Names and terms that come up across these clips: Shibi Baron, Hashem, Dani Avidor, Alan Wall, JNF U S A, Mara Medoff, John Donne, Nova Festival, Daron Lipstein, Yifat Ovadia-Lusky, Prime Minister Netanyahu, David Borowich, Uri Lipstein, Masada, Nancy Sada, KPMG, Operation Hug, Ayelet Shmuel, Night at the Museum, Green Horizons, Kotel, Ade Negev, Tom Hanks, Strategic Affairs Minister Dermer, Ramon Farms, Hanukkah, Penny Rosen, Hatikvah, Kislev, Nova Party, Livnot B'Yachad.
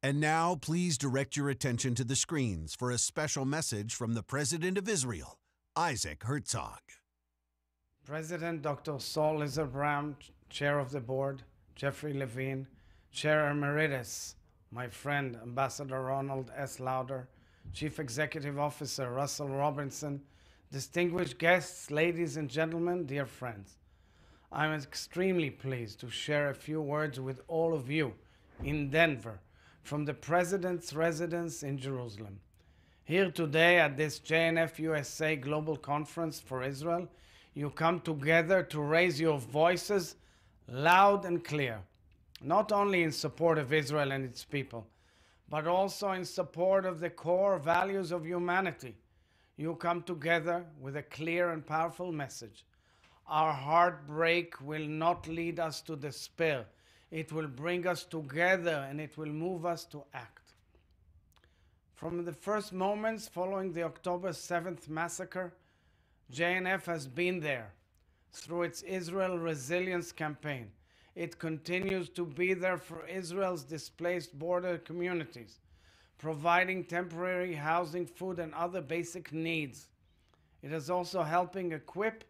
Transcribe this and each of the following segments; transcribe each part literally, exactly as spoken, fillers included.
And now, please direct your attention to the screens for a special message from the President of Israel, Isaac Herzog. President Doctor Saul Lizer-Bram, Chair of the Board, Jeffrey Levine, Chair Emeritus, my friend Ambassador Ronald S. Lauder, Chief Executive Officer Russell Robinson, distinguished guests, ladies and gentlemen, dear friends. I'm extremely pleased to share a few words with all of you in Denver, from the President's residence in Jerusalem. Here today at this J N F U S A Global Conference for Israel, you come together to raise your voices loud and clear, not only in support of Israel and its people, but also in support of the core values of humanity. You come together with a clear and powerful message. Our heartbreak will not lead us to despair. It will bring us together and it will move us to act. From the first moments following the October seventh massacre, J N F has been there through its Israel Resilience Campaign. It continues to be there for Israel's displaced border communities, providing temporary housing, food, and other basic needs. It is also helping equip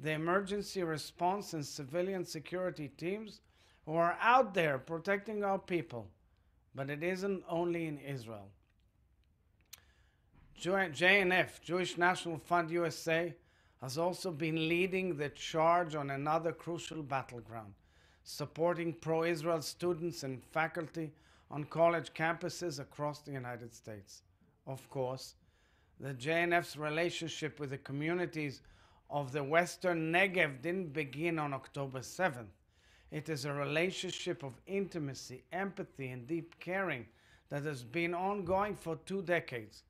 the emergency response and civilian security teams who are out there protecting our people, but it isn't only in Israel. J N F, Jewish National Fund-U S A, has also been leading the charge on another crucial battleground, supporting pro-Israel students and faculty on college campuses across the United States. Of course, the J N F's relationship with the communities of the Western Negev didn't begin on October seventh. It is a relationship of intimacy, empathy, and deep caring that has been ongoing for two decades.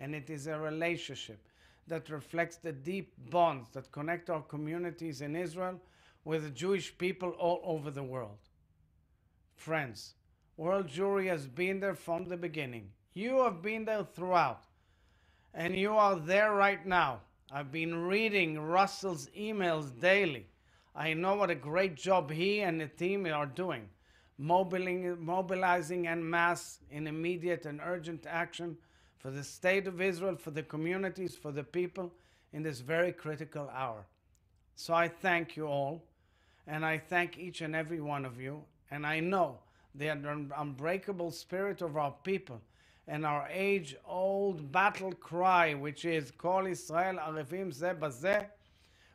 And it is a relationship that reflects the deep bonds that connect our communities in Israel with the Jewish people all over the world. Friends, World Jewry has been there from the beginning. You have been there throughout. And you are there right now. I've been reading Russell's emails daily. I know what a great job he and the team are doing, mobilizing en masse in immediate and urgent action for the state of Israel, for the communities, for the people in this very critical hour. So I thank you all, and I thank each and every one of you, and I know the unbreakable spirit of our people and our age-old battle cry, which is Kol Israel Aravim Ze Bazeh,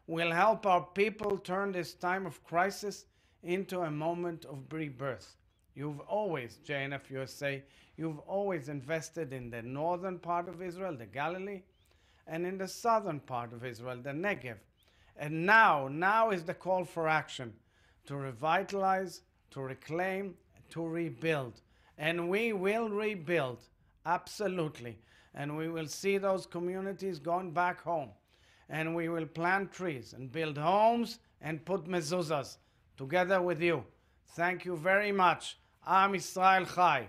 will help our people turn this time of crisis into a moment of rebirth. You've always, J N F U S A, you've always invested in the northern part of Israel, the Galilee, and in the southern part of Israel, the Negev. And now, now is the call for action to revitalize, to reclaim, to rebuild. And we will rebuild, absolutely. And we will see those communities going back home. And we will plant trees and build homes and put mezuzahs together with you. Thank you very much. Am Yisrael Chai.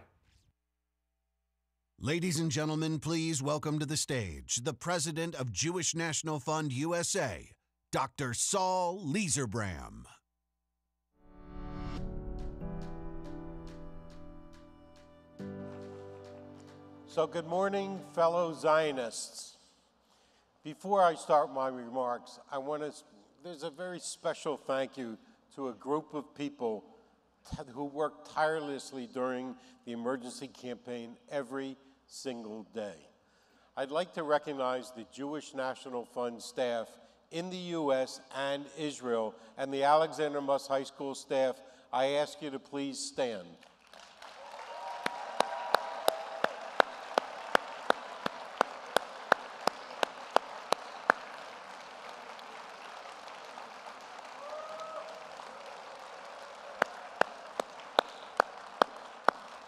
Ladies and gentlemen, please welcome to the stage the President of Jewish National Fund U S A, Doctor Saul Lizer-Bram. So good morning, fellow Zionists. Before I start my remarks, I want to, there's a very special thank you to a group of people who worked tirelessly during the emergency campaign every single day. I'd like to recognize the Jewish National Fund staff in the U S and Israel, and the Alexander Muss High School staff. I ask you to please stand.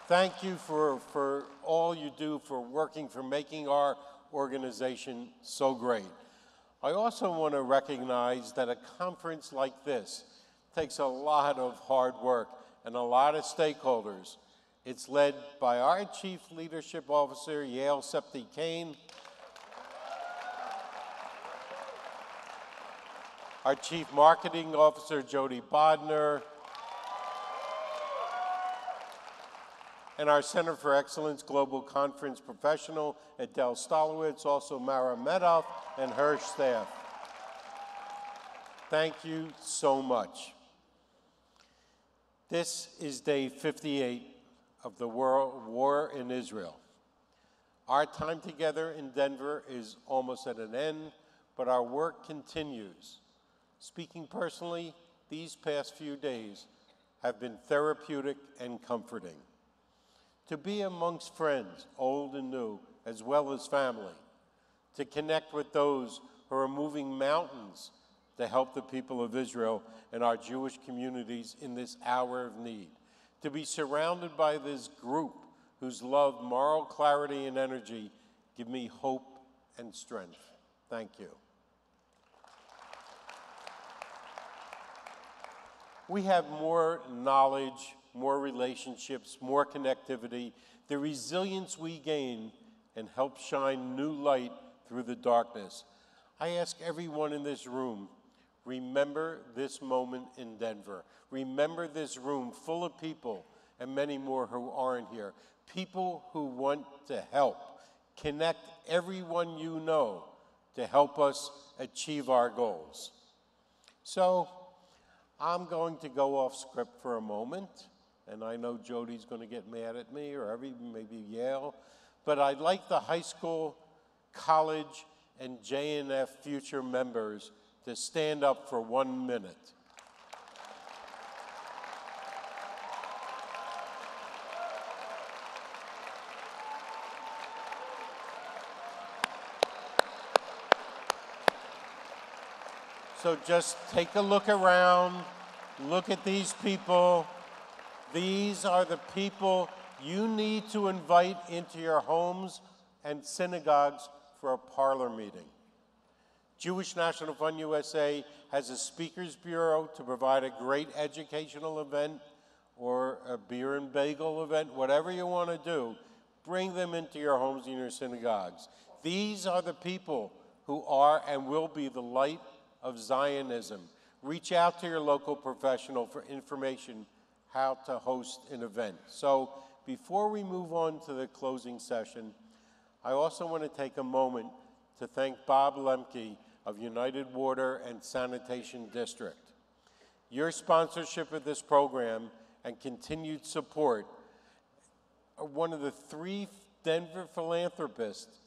Thank you for, for all you do, for working, for making our organization so great. I also want to recognize that a conference like this takes a lot of hard work and a lot of stakeholders. It's led by our Chief Leadership Officer, Yael Sethi-Kane, our Chief Marketing Officer, Jody Bodner, and our Center for Excellence Global Conference Professional, Adele Stalowitz, also Mara Medoff, and her staff. Thank you so much. This is day fifty-eight of the world war in Israel. Our time together in Denver is almost at an end, but our work continues. Speaking personally, these past few days have been therapeutic and comforting. To be amongst friends, old and new, as well as family, to connect with those who are moving mountains to help the people of Israel and our Jewish communities in this hour of need, to be surrounded by this group whose love, moral clarity, and energy give me hope and strength. Thank you. We have more knowledge, more relationships, more connectivity. The resilience we gain and help shine new light through the darkness. I ask everyone in this room, remember this moment in Denver. Remember this room full of people and many more who aren't here. People who want to help. Connect everyone you know to help us achieve our goals. So, I'm going to go off script for a moment, and I know Jody's going to get mad at me, or every, maybe Yale, but I'd like the high school, college, and J N F future members to stand up for one minute. So just take a look around, look at these people. These are the people you need to invite into your homes and synagogues for a parlor meeting. Jewish National Fund-U S A has a speakers bureau to provide a great educational event or a beer and bagel event, whatever you want to do, bring them into your homes and your synagogues. These are the people who are and will be the light of Zionism. Reach out to your local professional for information how to host an event. So before we move on to the closing session, I also want to take a moment to thank Bob Lemke of United Water and Sanitation District. Your sponsorship of this program and continued support are one of the three Denver philanthropists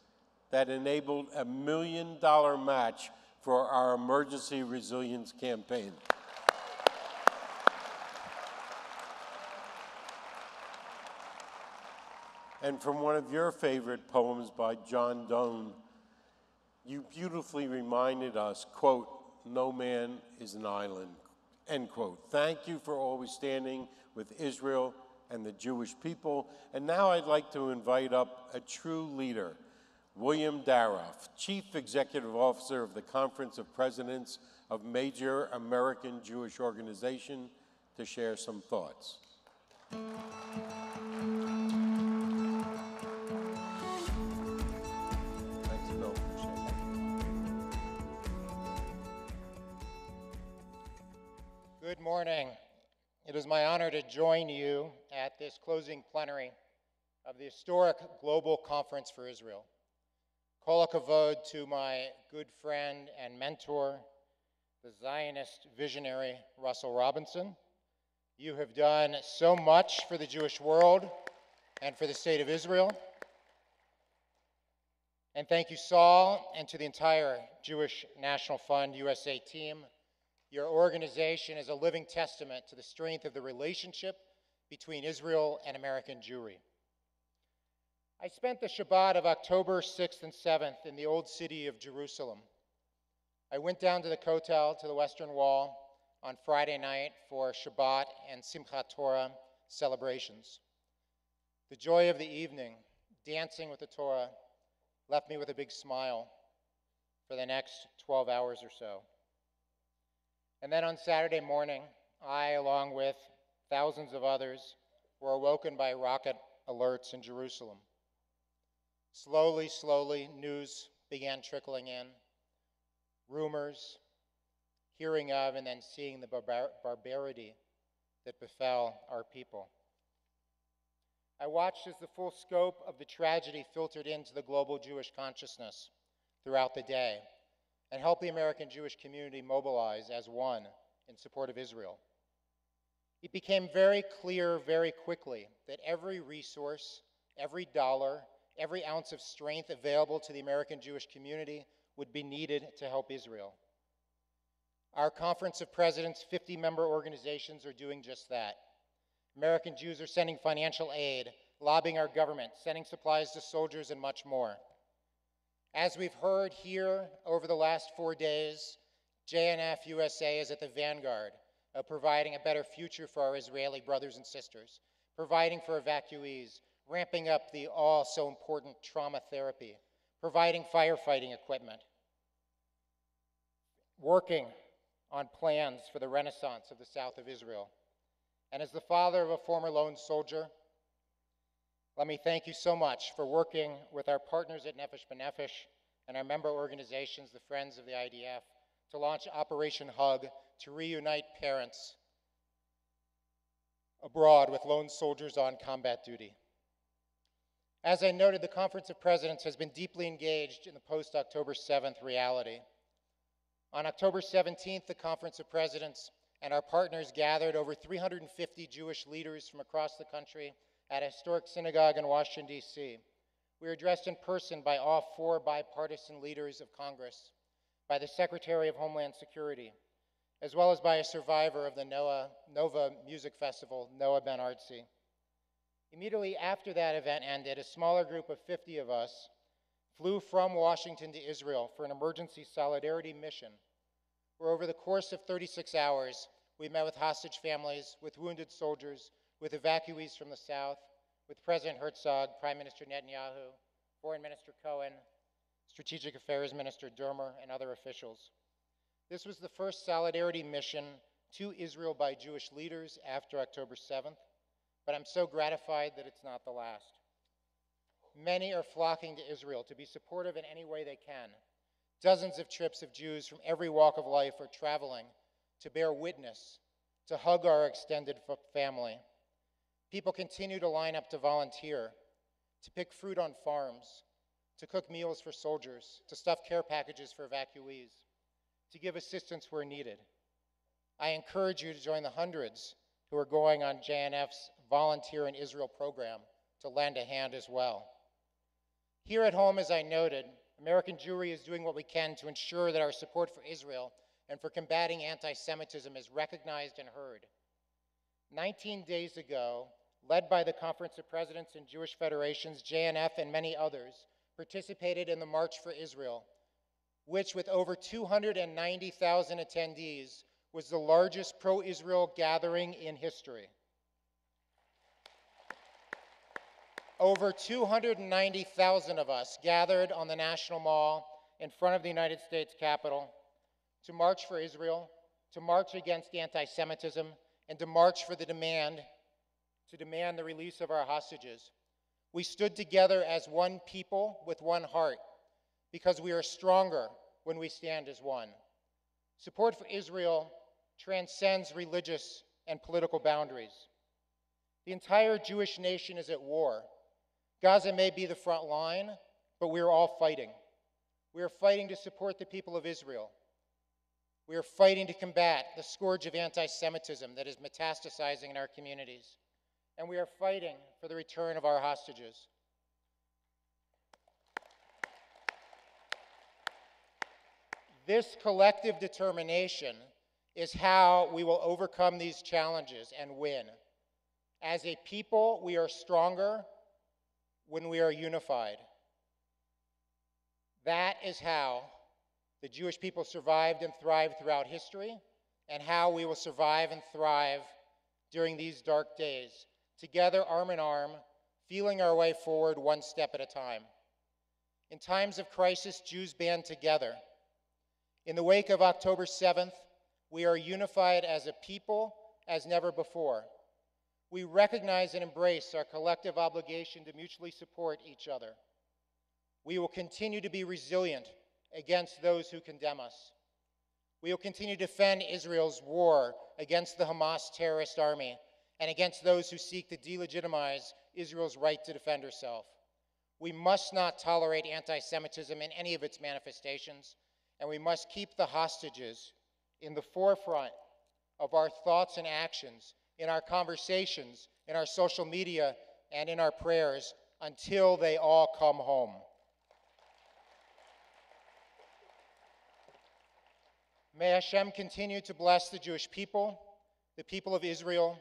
that enabled a million dollar match for our emergency resilience campaign. And from one of your favorite poems by John Donne, you beautifully reminded us, quote, "No man is an island," end quote. Thank you for always standing with Israel and the Jewish people. And now I'd like to invite up a true leader, William Daroff, Chief Executive Officer of the Conference of Presidents of Major American Jewish Organization, to share some thoughts. Thanks, Bill. Good morning. It is my honor to join you at this closing plenary of the historic Global Conference for Israel. Kol HaKavod to my good friend and mentor, the Zionist visionary Russell Robinson. You have done so much for the Jewish world and for the state of Israel. And thank you, Saul, and to the entire Jewish National Fund U S A team. Your organization is a living testament to the strength of the relationship between Israel and American Jewry. I spent the Shabbat of October sixth and seventh in the Old City of Jerusalem. I went down to the Kotel, to the Western Wall, on Friday night for Shabbat and Simchat Torah celebrations. The joy of the evening, dancing with the Torah, left me with a big smile for the next twelve hours or so. And then on Saturday morning, I, along with thousands of others, were awoken by rocket alerts in Jerusalem. Slowly, slowly, news began trickling in, rumors, hearing of, and then seeing the barbar barbarity that befell our people. I watched as the full scope of the tragedy filtered into the global Jewish consciousness throughout the day and helped the American Jewish community mobilize as one in support of Israel. It became very clear very quickly that every resource, every dollar, every ounce of strength available to the American Jewish community would be needed to help Israel. Our Conference of Presidents' fifty member organizations are doing just that. American Jews are sending financial aid, lobbying our government, sending supplies to soldiers, and much more. As we've heard here over the last four days, J N F U S A is at the vanguard of providing a better future for our Israeli brothers and sisters, providing for evacuees, ramping up the all-so-important trauma therapy, providing firefighting equipment, working on plans for the renaissance of the south of Israel. And as the father of a former lone soldier, let me thank you so much for working with our partners at Nefesh B'Nefesh and our member organizations, the Friends of the I D F, to launch Operation Hug to reunite parents abroad with lone soldiers on combat duty. As I noted, the Conference of Presidents has been deeply engaged in the post-October seventh reality. On October seventeenth, the Conference of Presidents and our partners gathered over three hundred fifty Jewish leaders from across the country at a historic synagogue in Washington, D C We were addressed in person by all four bipartisan leaders of Congress, by the Secretary of Homeland Security, as well as by a survivor of the Noah, Nova Music Festival, Noah Ben-Artsi. Immediately after that event ended, a smaller group of fifty of us flew from Washington to Israel for an emergency solidarity mission, where over the course of thirty-six hours, we met with hostage families, with wounded soldiers, with evacuees from the south, with President Herzog, Prime Minister Netanyahu, Foreign Minister Cohen, Strategic Affairs Minister Dermer, and other officials. This was the first solidarity mission to Israel by Jewish leaders after October seventh, but I'm so gratified that it's not the last. Many are flocking to Israel to be supportive in any way they can. Dozens of trips of Jews from every walk of life are traveling to bear witness, to hug our extended family. People continue to line up to volunteer, to pick fruit on farms, to cook meals for soldiers, to stuff care packages for evacuees, to give assistance where needed. I encourage you to join the hundreds who are going on J N F's Volunteer in Israel program to lend a hand as well. Here at home, as I noted, American Jewry is doing what we can to ensure that our support for Israel and for combating anti-Semitism is recognized and heard. nineteen days ago, led by the Conference of Presidents and Jewish Federations, J N F and many others participated in the March for Israel, which with over two hundred ninety thousand attendees was the largest pro-Israel gathering in history. Over two hundred ninety thousand of us gathered on the National Mall in front of the United States Capitol to march for Israel, to march against anti-Semitism, and to march for the demand, to demand the release of our hostages. We stood together as one people with one heart, because we are stronger when we stand as one. Support for Israel transcends religious and political boundaries. The entire Jewish nation is at war. Gaza may be the front line, but we are all fighting. We are fighting to support the people of Israel. We are fighting to combat the scourge of anti-Semitism that is metastasizing in our communities. And we are fighting for the return of our hostages. This collective determination is how we will overcome these challenges and win. As a people, we are stronger when we are unified. That is how the Jewish people survived and thrived throughout history, and how we will survive and thrive during these dark days, together arm in arm, feeling our way forward one step at a time. In times of crisis, Jews band together. In the wake of October seventh, we are unified as a people as never before. We recognize and embrace our collective obligation to mutually support each other. We will continue to be resilient against those who condemn us. We will continue to defend Israel's war against the Hamas terrorist army and against those who seek to delegitimize Israel's right to defend herself. We must not tolerate anti-Semitism in any of its manifestations, and we must keep the hostages in the forefront of our thoughts and actions, in our conversations, in our social media, and in our prayers until they all come home. May Hashem continue to bless the Jewish people, the people of Israel,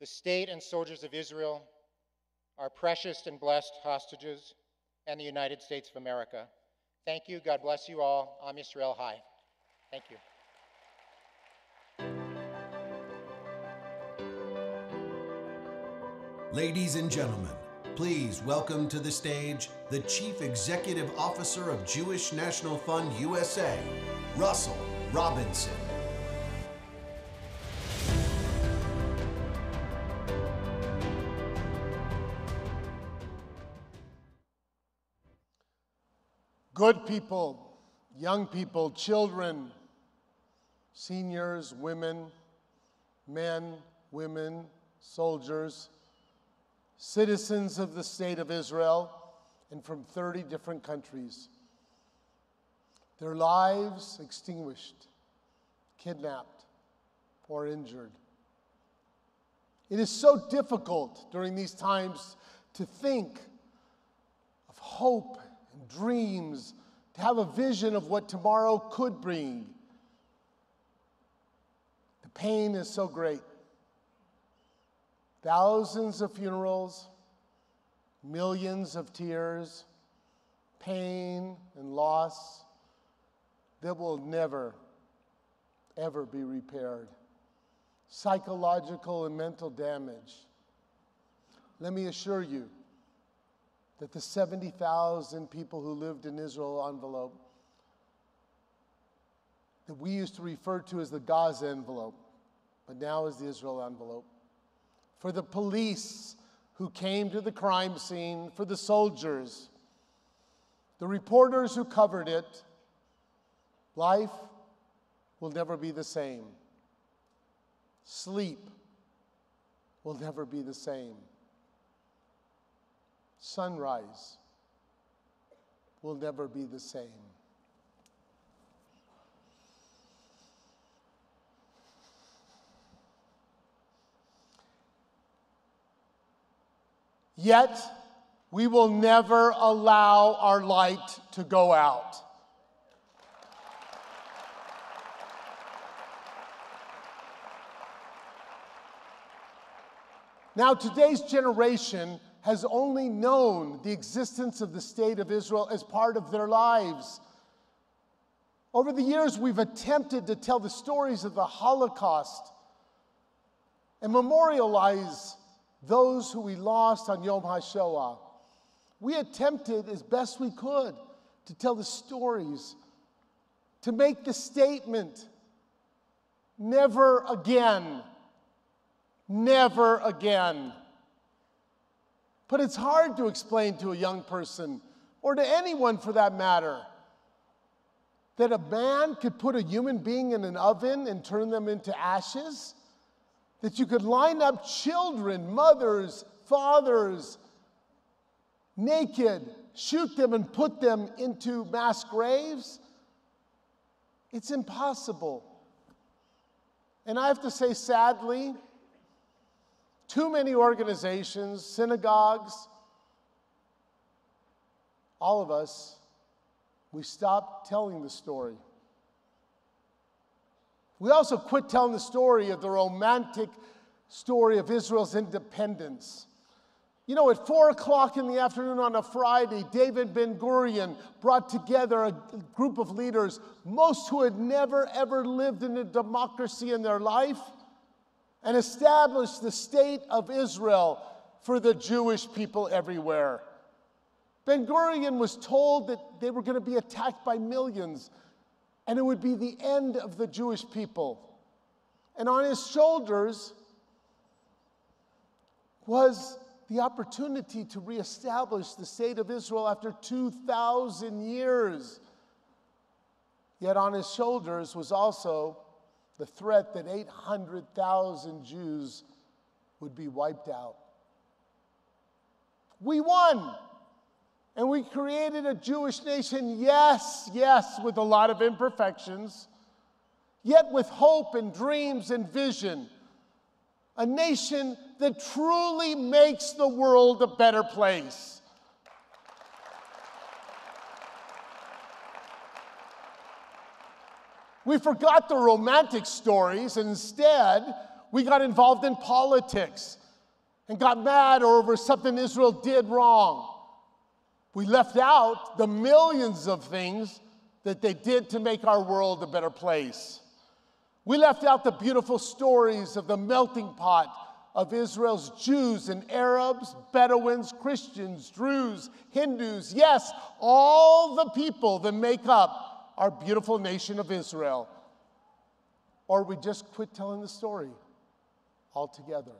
the state and soldiers of Israel, our precious and blessed hostages, and the United States of America. Thank you. God bless you all. Am Yisrael Hai. Thank you. Ladies and gentlemen, please welcome to the stage the Chief Executive Officer of Jewish National Fund U S A, Russell Robinson. Good people, young people, children, seniors, women, men, women, soldiers, citizens of the state of Israel and from thirty different countries, their lives extinguished, kidnapped, or injured. It is so difficult during these times to think of hope and dreams, to have a vision of what tomorrow could bring. The pain is so great. Thousands of funerals, millions of tears, pain and loss that will never, ever be repaired. Psychological and mental damage. Let me assure you that the seventy thousand people who lived in Israel envelope that we used to refer to as the Gaza envelope, but now is the Israel envelope. For the police who came to the crime scene, for the soldiers, the reporters who covered it, life will never be the same. Sleep will never be the same. Sunrise will never be the same. Yet, we will never allow our light to go out. Now, today's generation has only known the existence of the state of Israel as part of their lives. Over the years, we've attempted to tell the stories of the Holocaust and memorialize those who we lost on Yom HaShoah. We attempted as best we could to tell the stories, to make the statement, never again, never again. But it's hard to explain to a young person, or to anyone for that matter, that a man could put a human being in an oven and turn them into ashes. That you could line up children, mothers, fathers, naked, shoot them and put them into mass graves? It's impossible. And I have to say, sadly, too many organizations, synagogues, all of us, we stopped telling the story. We also quit telling the story of the romantic story of Israel's independence. You know, at four o'clock in the afternoon on a Friday, David Ben-Gurion brought together a group of leaders, most who had never, ever lived in a democracy in their life, and established the state of Israel for the Jewish people everywhere. Ben-Gurion was told that they were going to be attacked by millions, and it would be the end of the Jewish people. And on his shoulders was the opportunity to reestablish the state of Israel after two thousand years. Yet on his shoulders was also the threat that eight hundred thousand Jews would be wiped out. We won, and we created a Jewish nation, yes, yes, with a lot of imperfections, yet with hope and dreams and vision, a nation that truly makes the world a better place. We forgot the romantic stories, and instead, we got involved in politics and got mad over something Israel did wrong. We left out the millions of things that they did to make our world a better place. We left out the beautiful stories of the melting pot of Israel's Jews and Arabs, Bedouins, Christians, Druze, Hindus, yes, all the people that make up our beautiful nation of Israel. Or we just quit telling the story altogether.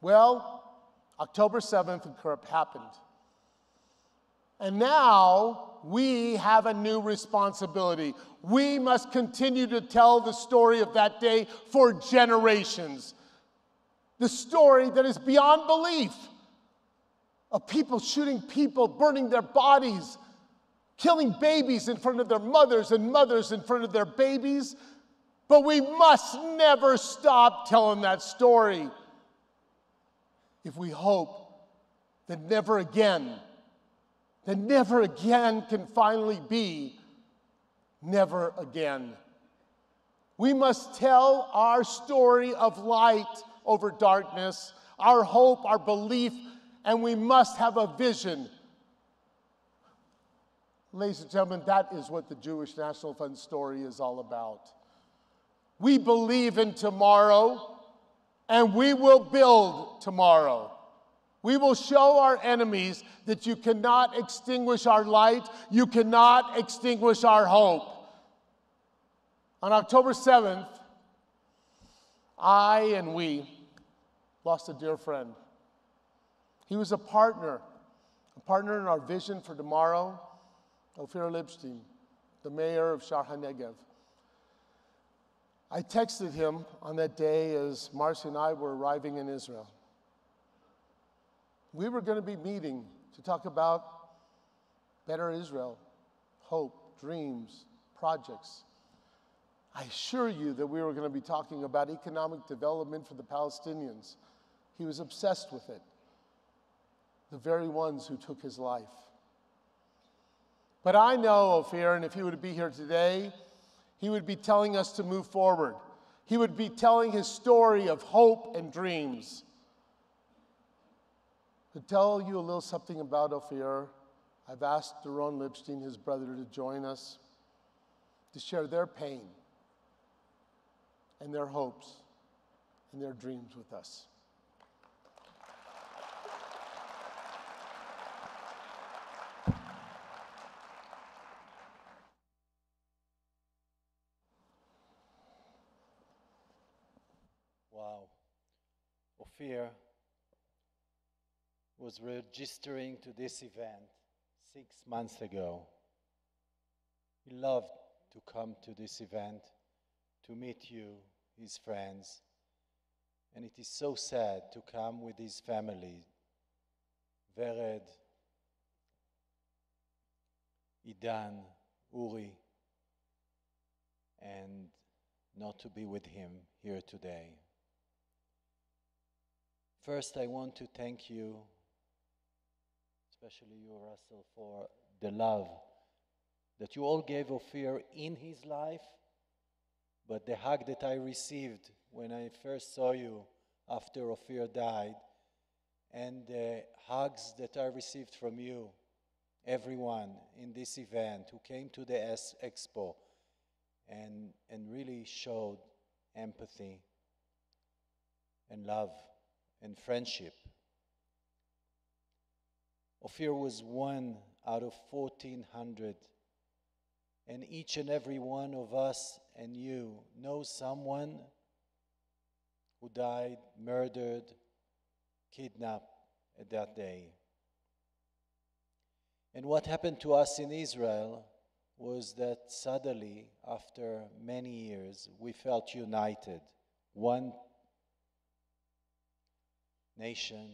Well, October seventh happened. And now we have a new responsibility. We must continue to tell the story of that day for generations. The story that is beyond belief of people shooting people, burning their bodies, killing babies in front of their mothers and mothers in front of their babies. But we must never stop telling that story if we hope that never again, that never again can finally be never again. We must tell our story of light over darkness, our hope, our belief, and we must have a vision. Ladies and gentlemen, that is what the Jewish National Fund story is all about. We believe in tomorrow, and we will build tomorrow. We will show our enemies that you cannot extinguish our light, you cannot extinguish our hope. On October seventh, I and we lost a dear friend. He was a partner, a partner in our vision for tomorrow, Ofer Lipstein, the mayor of Sha'ar HaNegev. I texted him on that day as Marcy and I were arriving in Israel. We were going to be meeting to talk about better Israel, hope, dreams, projects. I assure you that we were going to be talking about economic development for the Palestinians. He was obsessed with it, the very ones who took his life. But I know Ophir, and if he would be here today, he would be telling us to move forward. He would be telling his story of hope and dreams. To tell you a little something about Ophir, I've asked Daron Lipstein, his brother, to join us to share their pain and their hopes and their dreams with us. Ophir was registering to this event six months ago. He loved to come to this event, to meet you, his friends, and it is so sad to come with his family, Vered, Idan, Uri, and not to be with him here today. First, I want to thank you, especially you, Russell, for the love that you all gave Ophir in his life, but the hug that I received when I first saw you after Ophir died, and the hugs that I received from you, everyone in this event who came to the S Expo and, and really showed empathy and love and friendship. Ophir was one out of fourteen hundred, and each and every one of us and you know someone who died, murdered, kidnapped at that day. And what happened to us in Israel was that suddenly, after many years, we felt united one nation.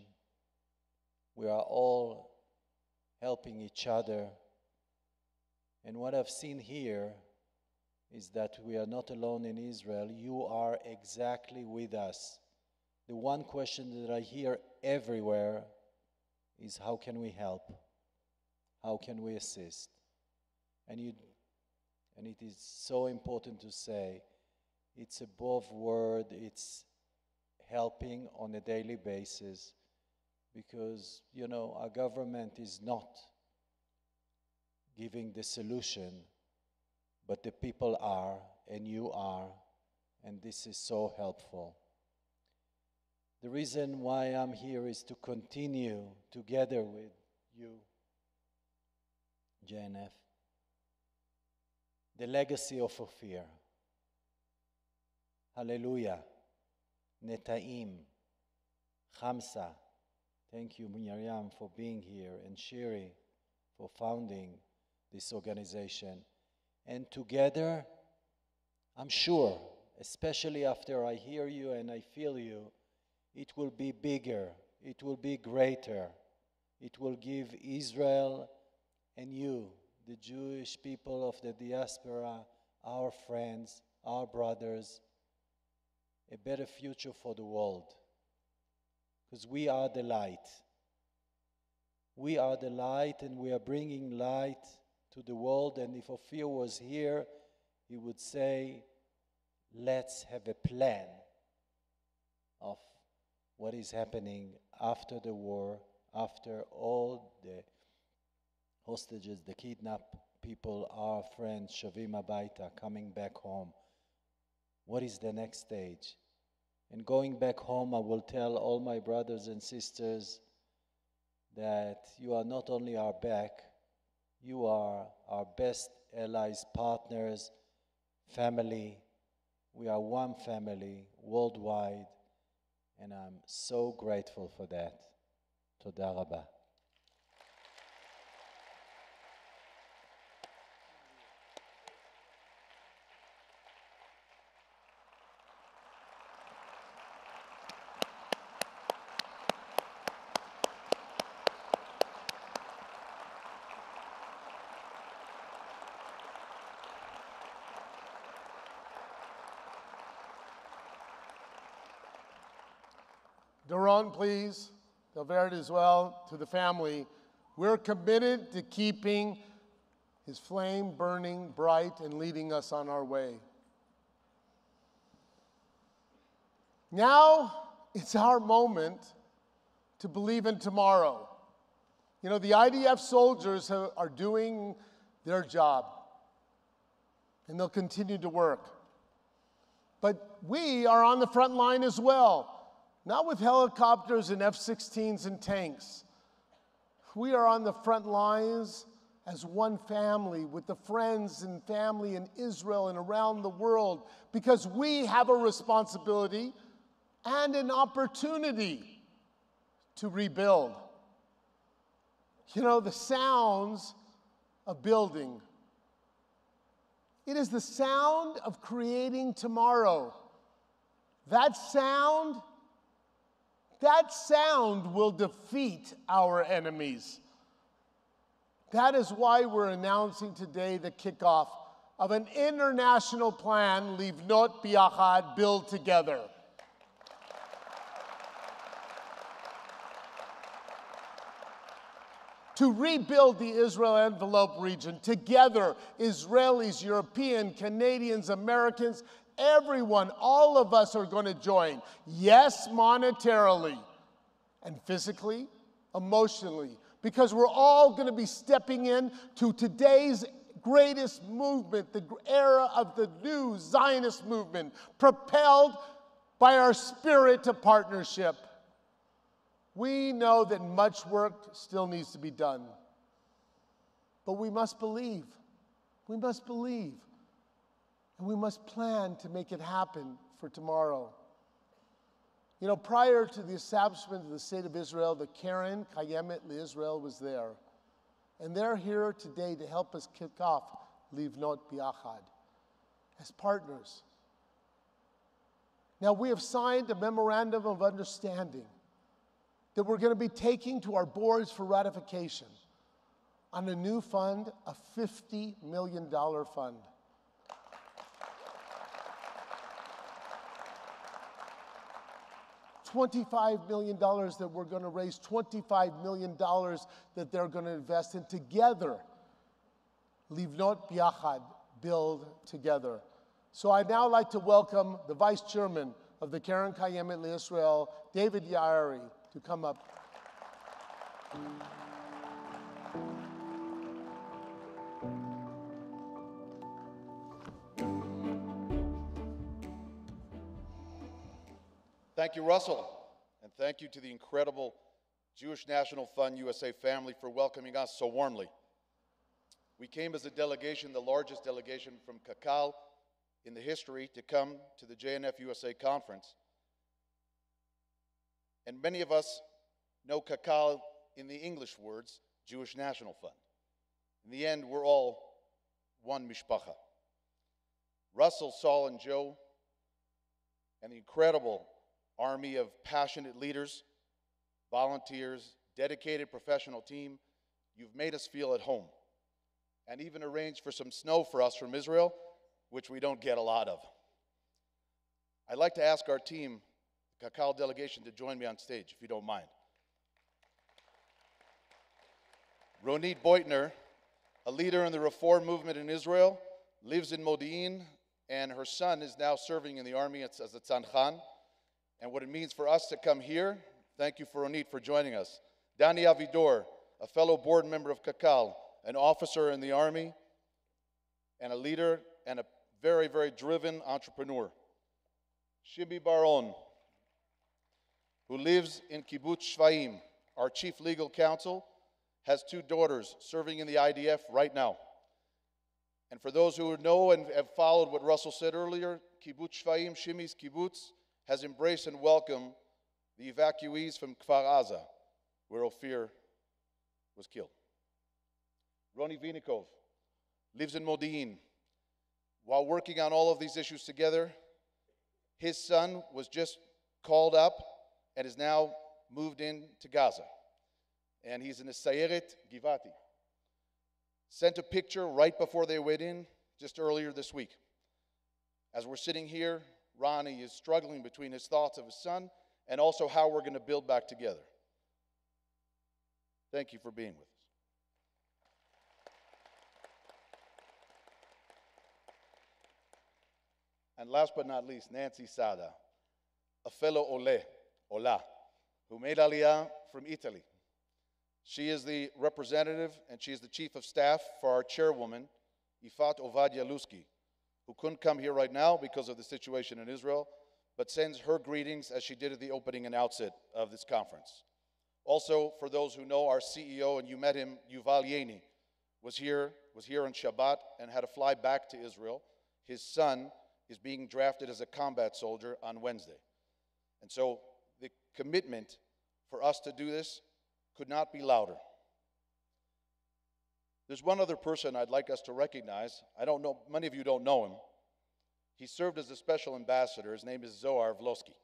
We are all helping each other. And what I've seen here is that we are not alone in Israel. You are exactly with us. The one question that I hear everywhere is, how can we help? How can we assist? And, you, and it is so important to say, it's above word, it's helping on a daily basis, because, you know, our government is not giving the solution, but the people are, and you are, and this is so helpful. The reason why I'm here is to continue together with you, J N F, the legacy of Ophir. Hallelujah. Netaim. Hamsa. Thank you, Miriam, for being here, and Shiri for founding this organization. And together, I'm sure, especially after I hear you and I feel you, it will be bigger, it will be greater, it will give Israel and you, the Jewish people of the diaspora, our friends, our brothers, a better future for the world. Because we are the light. We are the light, and we are bringing light to the world. And if Ophir was here, he would say, let's have a plan of what is happening after the war, after all the hostages, the kidnapped people, our friends, Shavim Abaita, coming back home. What is the next stage? And going back home, I will tell all my brothers and sisters that you are not only our back, you are our best allies, partners, family. We are one family worldwide, and I'm so grateful for that. Toda Rabba. Doron, please, Delverde as well, to the family. We're committed to keeping his flame burning bright and leading us on our way. Now it's our moment to believe in tomorrow. You know, the I D F soldiers have, are doing their job, and they'll continue to work. But we are on the front line as well. Not with helicopters and F sixteens and tanks. We are on the front lines as one family with the friends and family in Israel and around the world, because we have a responsibility and an opportunity to rebuild. You know, the sounds of building. It is the sound of creating tomorrow. That sound That sound will defeat our enemies. That is why we're announcing today the kickoff of an international plan, Livnot B'Yachad, Build Together. To rebuild the Israel envelope region, together, Israelis, Europeans, Canadians, Americans, everyone, all of us are going to join. Yes, monetarily and physically, emotionally, because we're all going to be stepping in to today's greatest movement, the era of the new Zionist movement, propelled by our spirit of partnership. We know that much work still needs to be done, but we must believe. We must believe. And we must plan to make it happen for tomorrow. You know, prior to the establishment of the State of Israel, the Keren Kayemeth LeIsrael was there. And they're here today to help us kick off Livnot B'Yachad as partners. Now, we have signed a memorandum of understanding that we're going to be taking to our boards for ratification on a new fund, a fifty million dollars fund. twenty-five million dollars that we're going to raise, twenty-five million dollars that they're going to invest in together. Livnot B'Yachad, build together. So I'd now like to welcome the Vice Chairman of the Keren Kayemeth LeIsrael, David Yairi, to come up. Thank you, Russell, and thank you to the incredible Jewish National Fund-U S A family for welcoming us so warmly. We came as a delegation, the largest delegation from Kakal in the history, to come to the J N F U S A conference. And many of us know Kakal in the English words, Jewish National Fund. In the end, we're all one mishpacha. Russell, Saul, and Joe, and the incredible army of passionate leaders, volunteers, dedicated professional team, you've made us feel at home, and even arranged for some snow for us from Israel, which we don't get a lot of. I'd like to ask our team, the Kakal delegation, to join me on stage, if you don't mind. Ronit Boitner, a leader in the reform movement in Israel, lives in Modi'in, and her son is now serving in the army as a tzנחan, and what it means for us to come here. Thank you, for Ronit, for joining us. Dani Avidor, a fellow board member of Kakal, an officer in the army, and a leader, and a very, very driven entrepreneur. Shibi Baron, who lives in Kibbutz Shvaim, our chief legal counsel, has two daughters serving in the I D F right now. And for those who know and have followed what Russell said earlier, Kibbutz Shvaim, Shimi's Kibbutz, has embraced and welcomed the evacuees from Kfar Aza, where Ophir was killed. Roni Vinikov lives in Modi'in. While working on all of these issues together, his son was just called up and is now moved in to Gaza. And he's in the Sayeret Givati. Sent a picture right before they went in, just earlier this week. As we're sitting here, Ronnie is struggling between his thoughts of his son and also how we're going to build back together. Thank you for being with us. And last but not least, Nancy Sada, a fellow Ole, Ola, who made Aliyah from Italy. She is the representative and she is the chief of staff for our chairwoman, Yifat Ovadia-Lusky, who couldn't come here right now because of the situation in Israel, but sends her greetings as she did at the opening and outset of this conference. Also, for those who know, our C E O, and you met him, Yuval Yeni, was here, was here on Shabbat and had to fly back to Israel. His son is being drafted as a combat soldier on Wednesday. And so the commitment for us to do this could not be louder. There's one other person I'd like us to recognize. I don't know, many of you don't know him. He served as a special ambassador. His name is Zohar Vlosky.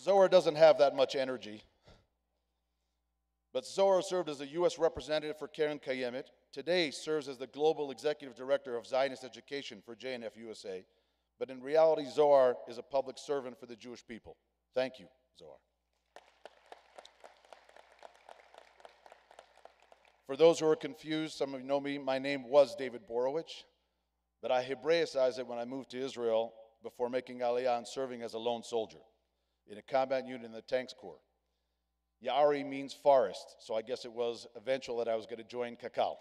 Zohar doesn't have that much energy, but Zohar served as a U S representative for Keren Kayemeth, today serves as the global executive director of Zionist education for J N F U S A, but in reality, Zohar is a public servant for the Jewish people. Thank you, Zohar. For those who are confused, some of you know me, my name was David Borowich, but I Hebraicized it when I moved to Israel before making Aliyah and serving as a lone soldier in a combat unit in the Tanks Corps. Yairi means forest, so I guess it was eventual that I was going to join Kakal.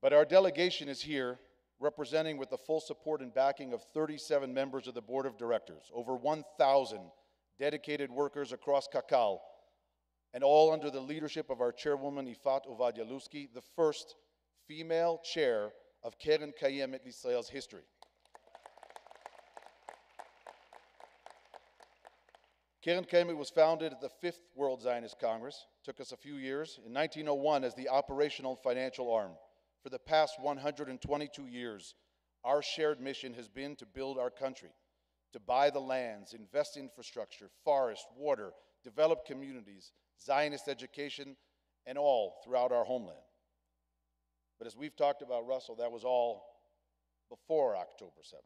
But our delegation is here representing with the full support and backing of thirty-seven members of the board of directors, over one thousand dedicated workers across Kakal, and all under the leadership of our chairwoman, Yifat Ovadia-Lusky, the first female chair of Keren Kayemeth LeIsrael's history. Keren Kayemeth was founded at the Fifth World Zionist Congress. Took us a few years. In nineteen oh one as the operational and financial arm, For the past one hundred twenty-two years, our shared mission has been to build our country, to buy the lands, invest in infrastructure, forest, water, develop communities, Zionist education, and all throughout our homeland. But as we've talked about, Russell, that was all before October seventh.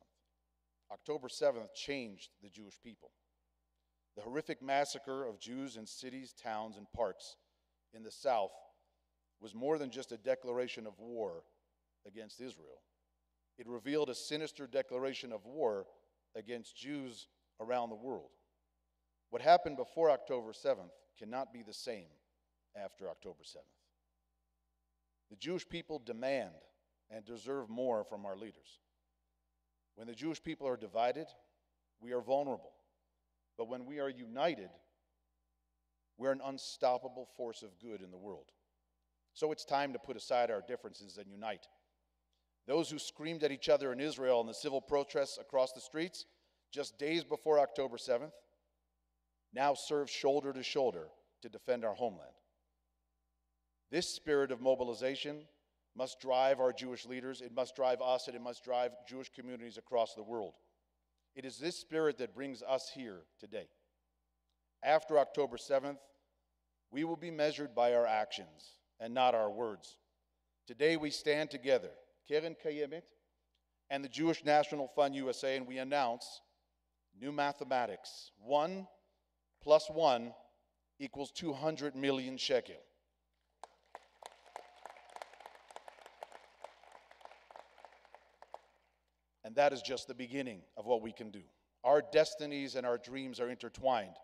October seventh changed the Jewish people. The horrific massacre of Jews in cities, towns, and parks in the South was more than just a declaration of war against Israel. It revealed a sinister declaration of war against Jews around the world. What happened before October seventh cannot be the same after October seventh. The Jewish people demand and deserve more from our leaders. When the Jewish people are divided, we are vulnerable. But when we are united, we're an unstoppable force of good in the world. So it's time to put aside our differences and unite. Those who screamed at each other in Israel in the civil protests across the streets just days before October seventh now serve shoulder to shoulder to defend our homeland. This spirit of mobilization must drive our Jewish leaders, it must drive us, and it must drive Jewish communities across the world. It is this spirit that brings us here today. After October seventh, we will be measured by our actions and not our words. Today we stand together, Keren Kayemeth and the Jewish National Fund-U S A, and we announce new mathematics. One plus one equals two hundred million shekel. And that is just the beginning of what we can do. Our destinies and our dreams are intertwined,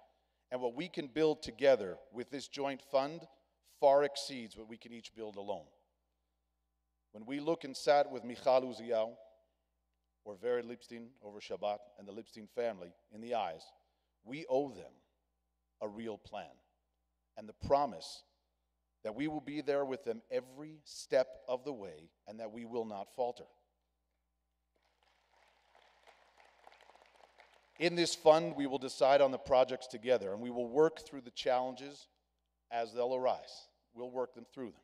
and what we can build together with this joint fund far exceeds what we can each build alone. When we look and sat with Michal Uziel or Vered Lipstein over Shabbat and the Lipstein family in the eyes, we owe them a real plan and the promise that we will be there with them every step of the way and that we will not falter. In this fund, we will decide on the projects together, and we will work through the challenges as they'll arise. We'll work them through them.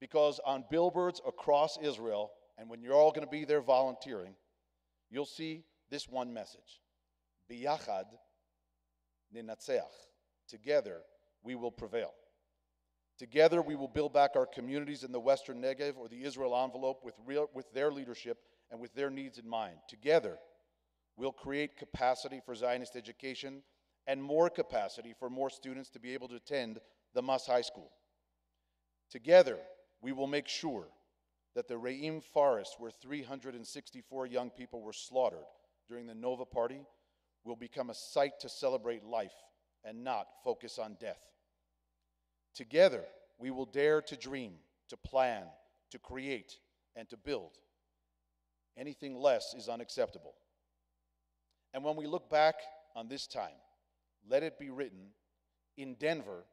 Because on billboards across Israel, and when you're all going to be there volunteering, you'll see this one message. B'yachad ninatzeach. Together, we will prevail. Together, we will build back our communities in the Western Negev or the Israel envelope with, real, with their leadership and with their needs in mind. Together, we'll create capacity for Zionist education and more capacity for more students to be able to attend the Muss High School. Together, we will make sure that the Re'im Forest, where three hundred sixty-four young people were slaughtered during the Nova Party, will become a site to celebrate life and not focus on death. Together, we will dare to dream, to plan, to create, and to build. Anything less is unacceptable. And when we look back on this time, let it be written, in Denver,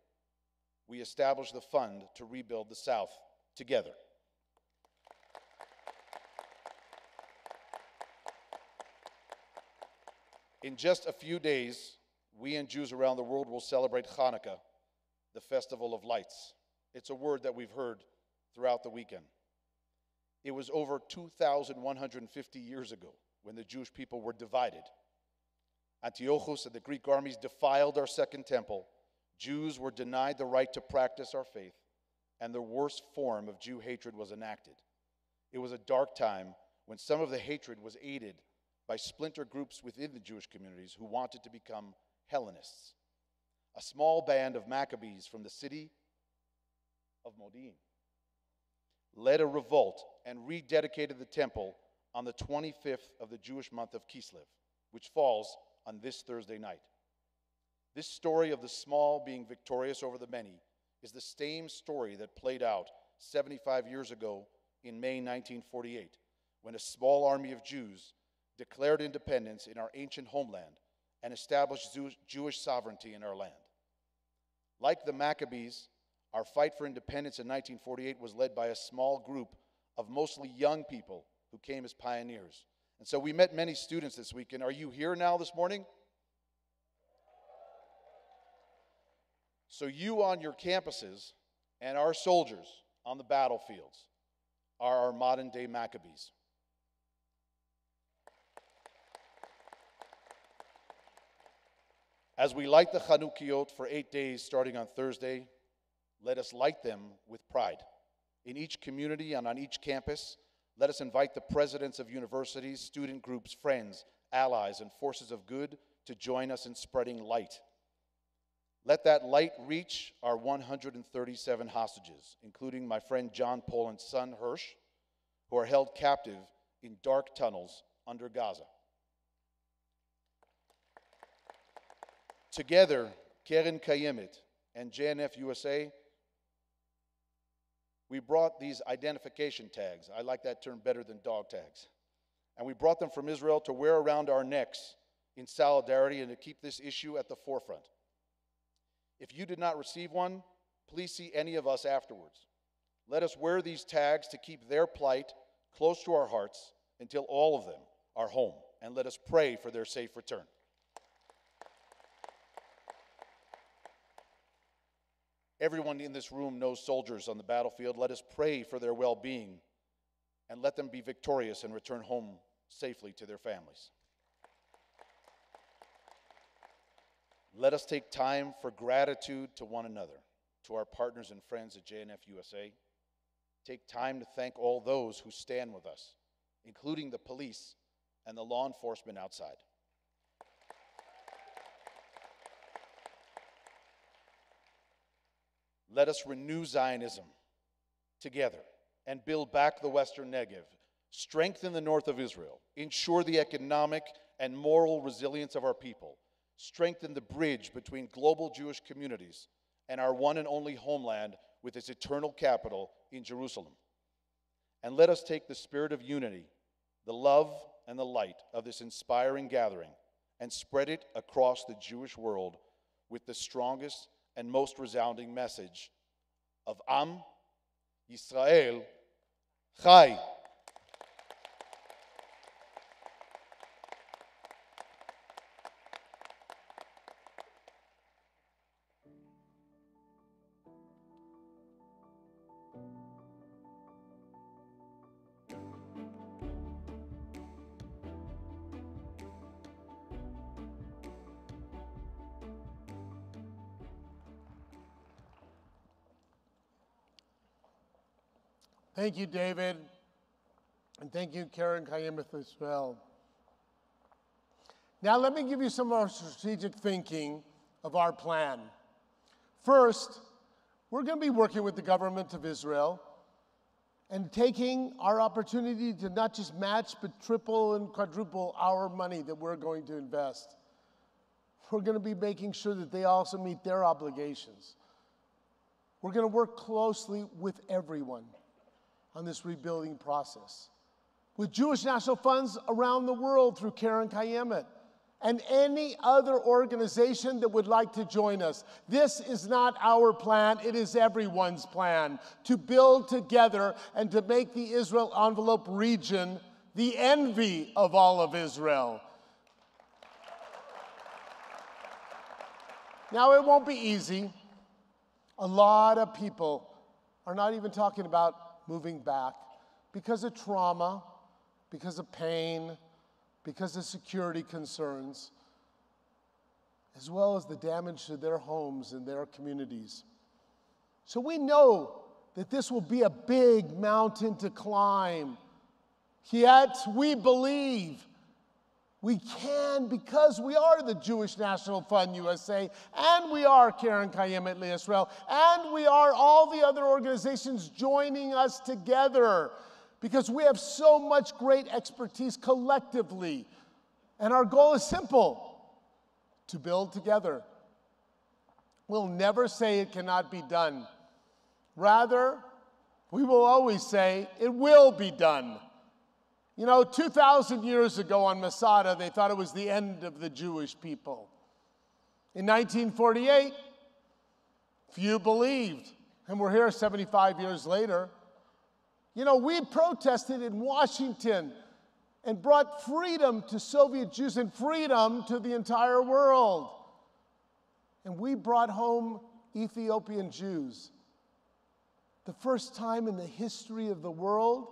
we established the fund to rebuild the South together. In just a few days, we and Jews around the world will celebrate Hanukkah, the Festival of Lights. It's a word that we've heard throughout the weekend. It was over two thousand one hundred fifty years ago when the Jewish people were divided. Antiochus and the Greek armies defiled our Second Temple. Jews were denied the right to practice our faith, and the worst form of Jew hatred was enacted. It was a dark time when some of the hatred was aided by splinter groups within the Jewish communities who wanted to become Hellenists. A small band of Maccabees from the city of Modi'in led a revolt and rededicated the temple on the twenty-fifth of the Jewish month of Kislev, which falls on this Thursday night. This story of the small being victorious over the many is the same story that played out seventy-five years ago in May nineteen forty-eight, when a small army of Jews declared independence in our ancient homeland and established Jewish sovereignty in our land. Like the Maccabees, our fight for independence in nineteen forty-eight was led by a small group of mostly young people who came as pioneers. And so we met many students this weekend. Are you here now this morning? So you on your campuses and our soldiers on the battlefields are our modern-day Maccabees. As we light the Chanukiot for eight days starting on Thursday, let us light them with pride. In each community and on each campus, let us invite the presidents of universities, student groups, friends, allies, and forces of good to join us in spreading light. Let that light reach our one hundred thirty-seven hostages, including my friend John Poland's son, Hirsch, who are held captive in dark tunnels under Gaza. Together, Keren Kayemeth and J N F U S A, we brought these identification tags. I like that term better than dog tags. And we brought them from Israel to wear around our necks in solidarity and to keep this issue at the forefront. If you did not receive one, please see any of us afterwards. Let us wear these tags to keep their plight close to our hearts until all of them are home, and let us pray for their safe return. Everyone in this room knows soldiers on the battlefield. Let us pray for their well-being and let them be victorious and return home safely to their families. Let us take time for gratitude to one another, to our partners and friends at J N F U S A. Take time to thank all those who stand with us, including the police and the law enforcement outside. Let us renew Zionism together and build back the Western Negev, strengthen the north of Israel, ensure the economic and moral resilience of our people, strengthen the bridge between global Jewish communities and our one and only homeland with its eternal capital in Jerusalem. And let us take the spirit of unity, the love and the light of this inspiring gathering and spread it across the Jewish world with the strongest and most resounding message of Am Yisrael Chai. Thank you, David, and thank you, Keren Kayemeth LeIsrael. Now let me give you some of our strategic thinking of our plan. First, we're going to be working with the government of Israel and taking our opportunity to not just match, but triple and quadruple our money that we're going to invest. We're going to be making sure that they also meet their obligations. We're going to work closely with everyone on this rebuilding process, with Jewish National Funds around the world through Keren Kayemeth, and any other organization that would like to join us. This is not our plan, it is everyone's plan, to build together and to make the Israel Envelope region the envy of all of Israel. Now, it won't be easy. A lot of people are not even talking about moving back because of trauma, because of pain, because of security concerns, as well as the damage to their homes and their communities. So we know that this will be a big mountain to climb, yet we believe we can, because we are the Jewish National Fund U S A, and we are Keren Kayemeth LeIsrael, and we are all the other organizations joining us together, because we have so much great expertise collectively. And our goal is simple: to build together. We'll never say it cannot be done. Rather, we will always say it will be done. You know, two thousand years ago on Masada, they thought it was the end of the Jewish people. In nineteen forty-eight, few believed, and we're here seventy-five years later. You know, we protested in Washington and brought freedom to Soviet Jews and freedom to the entire world. And we brought home Ethiopian Jews the first time in the history of the world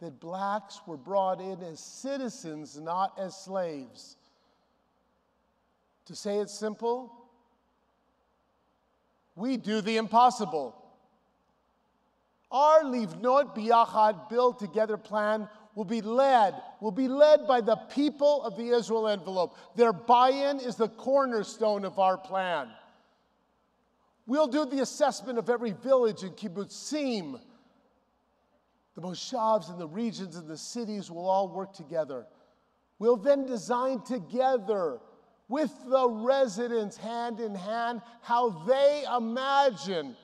that blacks were brought in as citizens, not as slaves. To say it simple, we do the impossible. Our Livnot B'Yachad, Build Together plan will be led, will be led by the people of the Israel envelope. Their buy-in is the cornerstone of our plan. We'll do the assessment of every village in kibbutzim. The moshavs and the regions and the cities will all work together. We'll then design together with the residents hand in hand how they imagine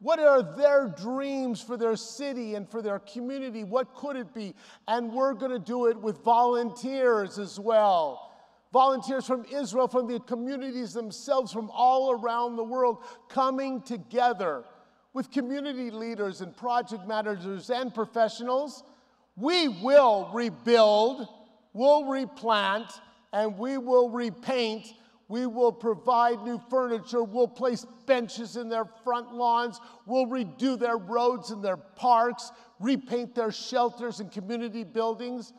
what are their dreams for their city and for their community? What could it be? And we're going to do it with volunteers as well. Volunteers from Israel, from the communities themselves, from all around the world, coming together with community leaders and project managers and professionals. We will rebuild, we'll replant, and we will repaint. We will provide new furniture. We'll place benches in their front lawns. We'll redo their roads and their parks, repaint their shelters and community buildings,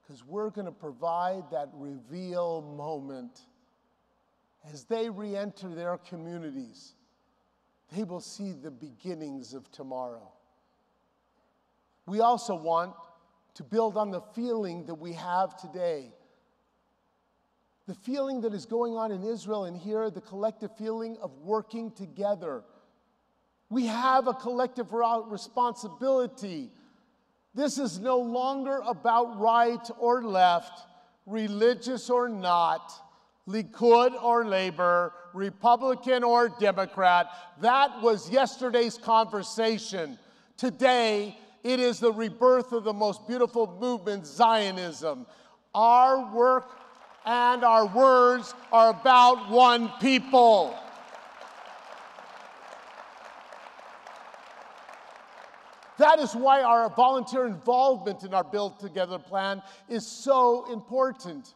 because we're going to provide that reveal moment. As they re-enter their communities, they will see the beginnings of tomorrow. We also want to build on the feeling that we have today. The feeling that is going on in Israel and here, the collective feeling of working together. We have a collective responsibility. This is no longer about right or left, religious or not, Likud or Labor, Republican or Democrat. That was yesterday's conversation. Today, it is the rebirth of the most beautiful movement, Zionism. Our work and our words are about one people. That is why our volunteer involvement in our Build Together plan is so important.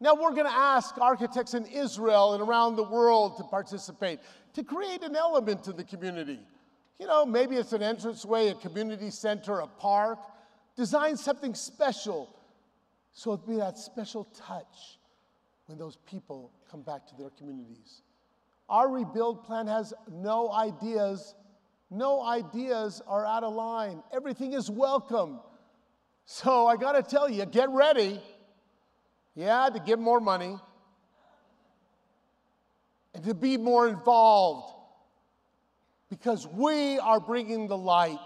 Now we're going to ask architects in Israel and around the world to participate, to create an element to the community. You know, maybe it's an entranceway, a community center, a park. Design something special. So it'll be that special touch when those people come back to their communities. Our rebuild plan has no ideas. No ideas are out of line. Everything is welcome. So I gotta tell you, get ready. Yeah, to give more money and to be more involved, because we are bringing the light.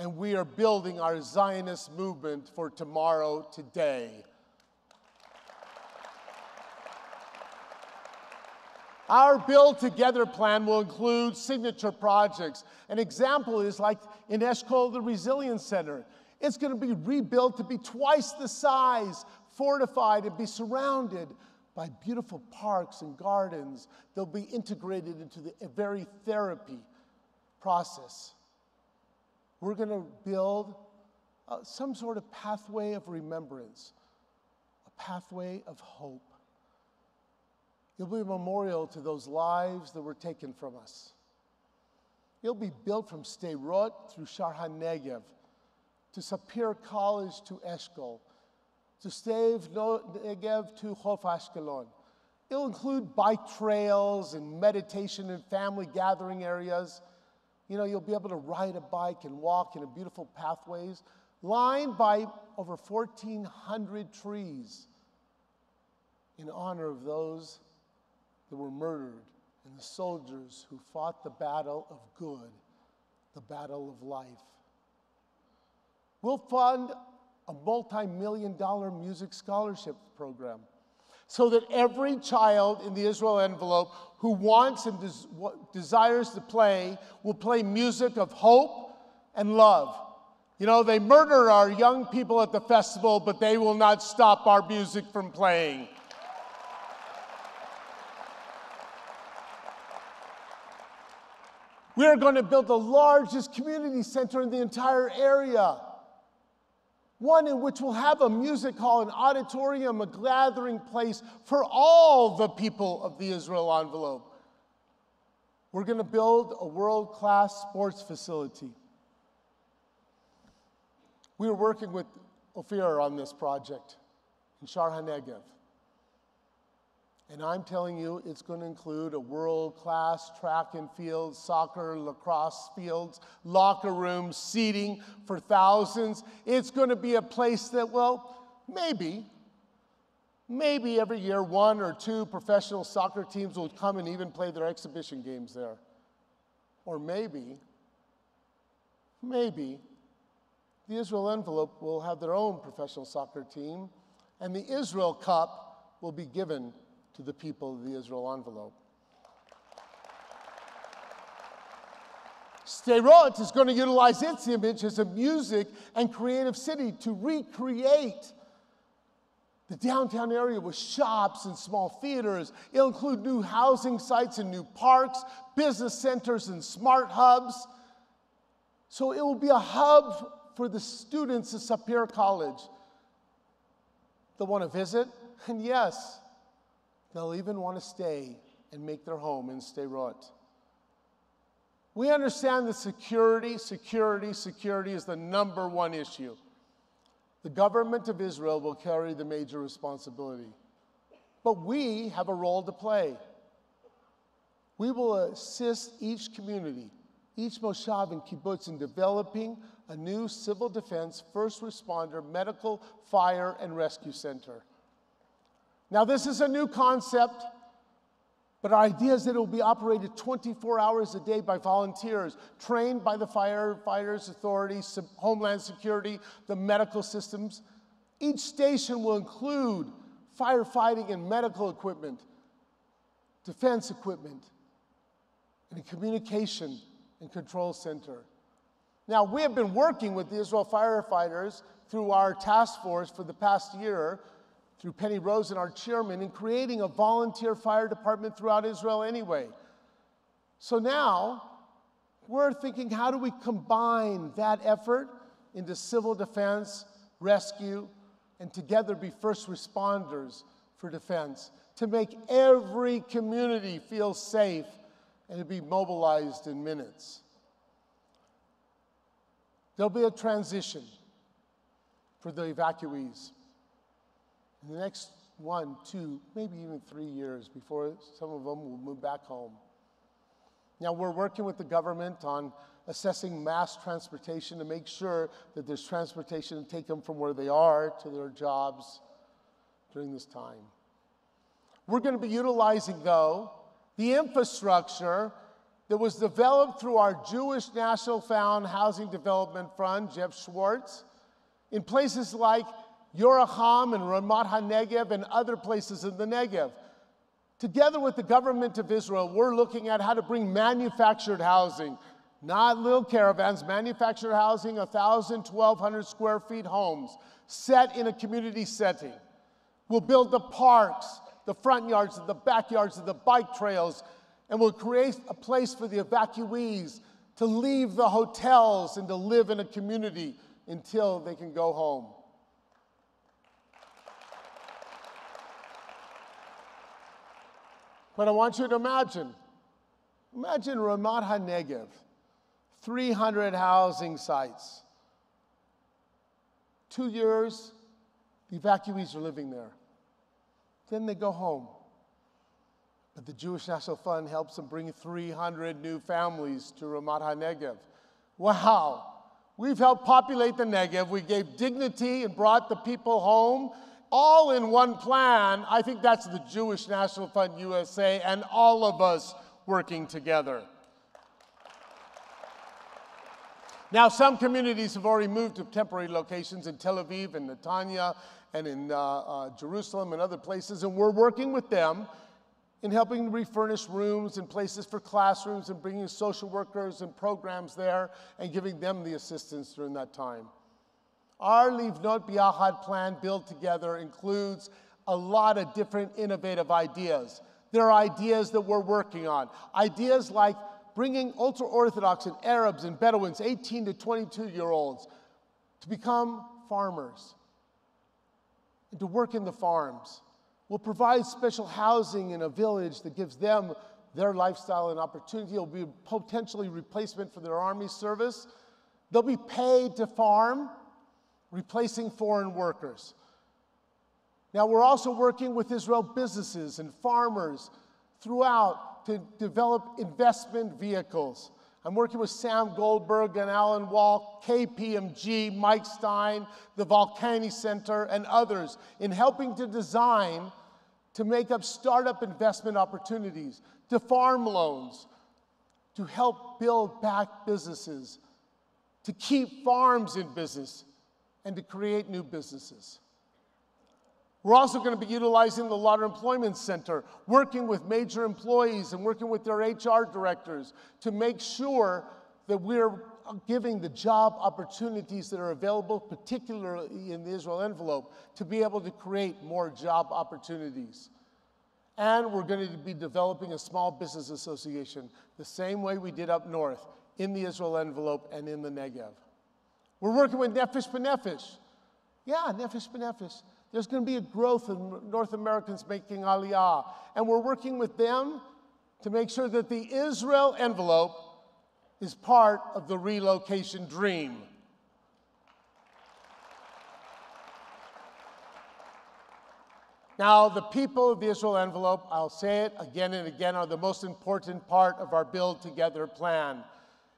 And we are building our Zionist movement for tomorrow today. Our Build Together plan will include signature projects. An example is like in Eshkol, the Resilience Center. It's going to be rebuilt to be twice the size, fortified, and be surrounded by beautiful parks and gardens. They'll be integrated into the very therapy process. We're going to build uh, some sort of pathway of remembrance, a pathway of hope. It'll be a memorial to those lives that were taken from us. It'll be built from Sderot through Sha'ar HaNegev, to Sapir College to Eshkol, to Sderot Negev to Chof Ashkelon. It'll include bike trails and meditation and family gathering areas. You know, you'll be able to ride a bike and walk in a beautiful pathways lined by over fourteen hundred trees in honor of those that were murdered and the soldiers who fought the battle of good, the battle of life. We'll fund a multi-million dollar music scholarship program so that every child in the Israel envelope who wants and des desires to play will play music of hope and love. You know, they murder our young people at the festival, but they will not stop our music from playing. We're going to build the largest community center in the entire area. One in which we'll have a music hall, an auditorium, a gathering place for all the people of the Israel envelope. We're going to build a world-class sports facility. We were working with Ofer on this project in Sha'ar HaNegev. And I'm telling you, it's going to include a world-class track and field, soccer, lacrosse fields, locker rooms, seating for thousands. It's going to be a place that, well, maybe, maybe every year one or two professional soccer teams will come and even play their exhibition games there. Or maybe, maybe the Israel Envelope will have their own professional soccer team, and the Israel Cup will be given to the people of the Israel Envelope. Sderot is going to utilize its image as a music and creative city to recreate the downtown area with shops and small theaters. It'll include new housing sites and new parks, business centers and smart hubs. So it will be a hub for the students of Sapir College. They'll want to visit, and yes, they'll even want to stay and make their home in Sderot. We understand that security, security, security is the number one issue. The government of Israel will carry the major responsibility. But we have a role to play. We will assist each community, each moshav and kibbutz in developing a new civil defense, first responder, medical, fire, and rescue center. Now, this is a new concept, but our idea is that it will be operated twenty-four hours a day by volunteers, trained by the firefighters, authorities, Homeland Security, the medical systems. Each station will include firefighting and medical equipment, defense equipment, and a communication and control center. Now, we have been working with the Israel firefighters through our task force for the past year, through Penny Rosen, our chairman, in creating a volunteer fire department throughout Israel anyway. So now, we're thinking, how do we combine that effort into civil defense, rescue, and together be first responders for defense to make every community feel safe and to be mobilized in minutes? There'll be a transition for the evacuees. In the next one, two, maybe even three years before some of them will move back home. Now, we're working with the government on assessing mass transportation to make sure that there's transportation to take them from where they are to their jobs during this time. We're going to be utilizing, though, the infrastructure that was developed through our Jewish National Fund Housing Development Fund, Jeff Schwartz, in places like Yoracham and Ramat Hanegev and other places in the Negev. Together with the government of Israel, we're looking at how to bring manufactured housing, not little caravans, manufactured housing, one thousand, twelve hundred square feet homes set in a community setting. We'll build the parks, the front yards, the backyards, the bike trails, and we'll create a place for the evacuees to leave the hotels and to live in a community until they can go home. But I want you to imagine, imagine Ramat HaNegev, three hundred housing sites. Two years, the evacuees are living there. Then they go home. But the Jewish National Fund helps them bring three hundred new families to Ramat HaNegev. Wow, we've helped populate the Negev. We gave dignity and brought the people home. All in one plan. I think that's the Jewish National Fund U S A and all of us working together. Now, some communities have already moved to temporary locations in Tel Aviv and Netanya and in uh, uh, Jerusalem and other places, and we're working with them in helping to refurnish rooms and places for classrooms and bringing social workers and programs there and giving them the assistance during that time. Our Livnot B'Yachad plan, Build Together, includes a lot of different innovative ideas. There are ideas that we're working on. Ideas like bringing ultra-Orthodox and Arabs and Bedouins, eighteen to twenty-two-year-olds, to become farmers and to work in the farms. We'll provide special housing in a village that gives them their lifestyle and opportunity. It'll be potentially replacement for their army service. They'll be paid to farm, replacing foreign workers. Now, we're also working with Israel businesses and farmers throughout to develop investment vehicles. I'm working with Sam Goldberg and Alan Wall, K P M G, Mike Stein, the Volcani Center, and others in helping to design to make up startup investment opportunities, to farm loans, to help build back businesses, to keep farms in business, and to create new businesses. We're also going to be utilizing the Lauder Employment Center, working with major employees and working with their H R directors to make sure that we're giving the job opportunities that are available, particularly in the Israel envelope, to be able to create more job opportunities. And we're going to be developing a small business association the same way we did up north, in the Israel envelope and in the Negev. We're working with Nefesh B'Nefesh. Yeah, Nefesh B'Nefesh. There's going to be a growth in North Americans making Aliyah. And we're working with them to make sure that the Israel envelope is part of the relocation dream. Now, the people of the Israel envelope, I'll say it again and again, are the most important part of our Build Together plan.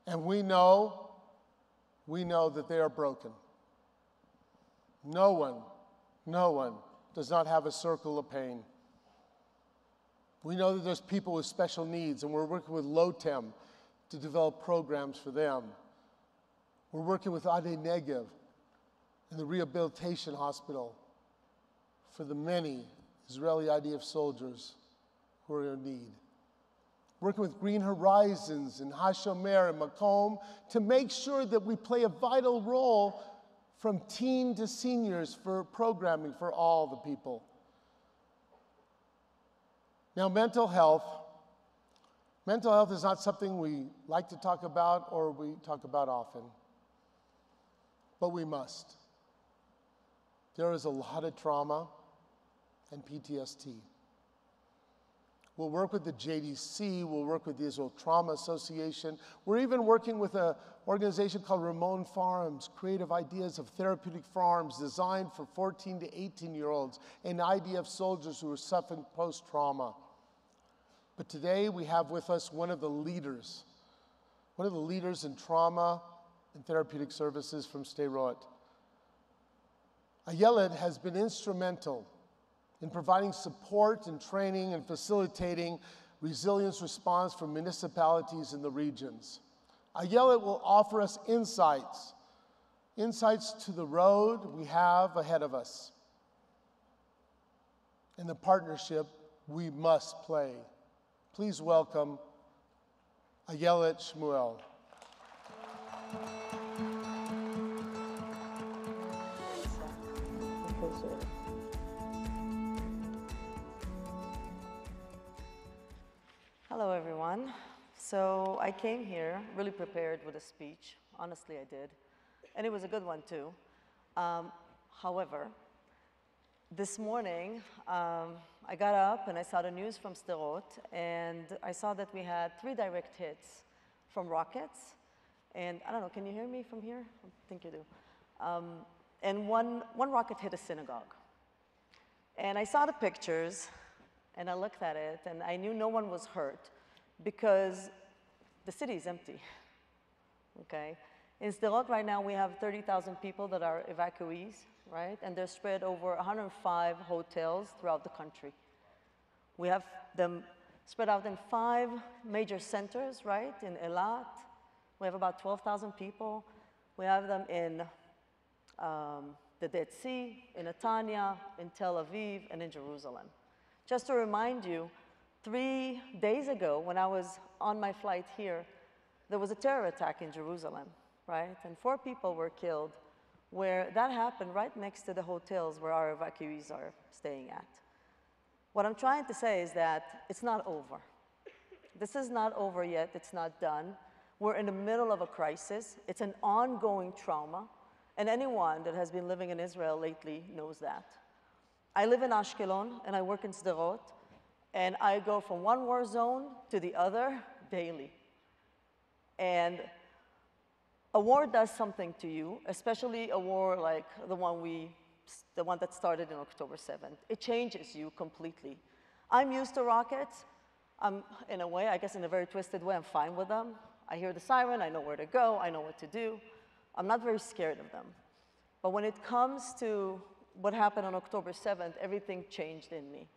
And we know, we know that they are broken. No one. No one does not have a circle of pain. We know that there's people with special needs, and we're working with Lotem to develop programs for them. We're working with Ade Negev and the Rehabilitation Hospital for the many Israeli I D F soldiers who are in need. Working with Green Horizons and Hashomer and Macomb to make sure that we play a vital role from teen to seniors for programming for all the people. Now, mental health. Mental health is not something we like to talk about or we talk about often, but we must. There is a lot of trauma and P T S D. We'll work with the J D C, we'll work with the Israel Trauma Association. We're even working with an organization called Ramon Farms, creative ideas of therapeutic farms designed for fourteen to eighteen year olds and I D F soldiers who are suffering post-trauma. But today we have with us one of the leaders, one of the leaders in trauma and therapeutic services from Sderot. Ayelet has been instrumental in providing support and training and facilitating resilience response for municipalities in the regions. Ayelet will offer us insights, insights to the road we have ahead of us and the partnership we must play. Please welcome Ayelet Shmuel. Hello, everyone. So I came here really prepared with a speech. Honestly, I did. And it was a good one, too. Um, however, this morning, um, I got up and I saw the news from Sderot, and I saw that we had three direct hits from rockets. And I don't know, can you hear me from here? I think you do. Um, and one, one rocket hit a synagogue. And I saw the pictures. And I looked at it, and I knew no one was hurt because the city is empty, okay? In Sderot right now, we have thirty thousand people that are evacuees, right? And they're spread over one hundred five hotels throughout the country. We have them spread out in five major centers, right? In Eilat, we have about twelve thousand people. We have them in um, the Dead Sea, in Netanya, in Tel Aviv, and in Jerusalem. Just to remind you, three days ago when I was on my flight here, there was a terror attack in Jerusalem, right? And four people were killed, where that happened right next to the hotels where our evacuees are staying at. What I'm trying to say is that it's not over. This is not over yet, it's not done. We're in the middle of a crisis. It's an ongoing trauma, and anyone that has been living in Israel lately knows that. I live in Ashkelon, and I work in Sderot, And I go from one war zone to the other daily. And a war does something to you, especially a war like the one we, the one that started on October seventh. It changes you completely. I'm used to rockets. I'm, in a way, I guess in a very twisted way, I'm fine with them. I hear the siren, I know where to go, I know what to do. I'm not very scared of them. But when it comes to what happened on October seventh, everything changed in me.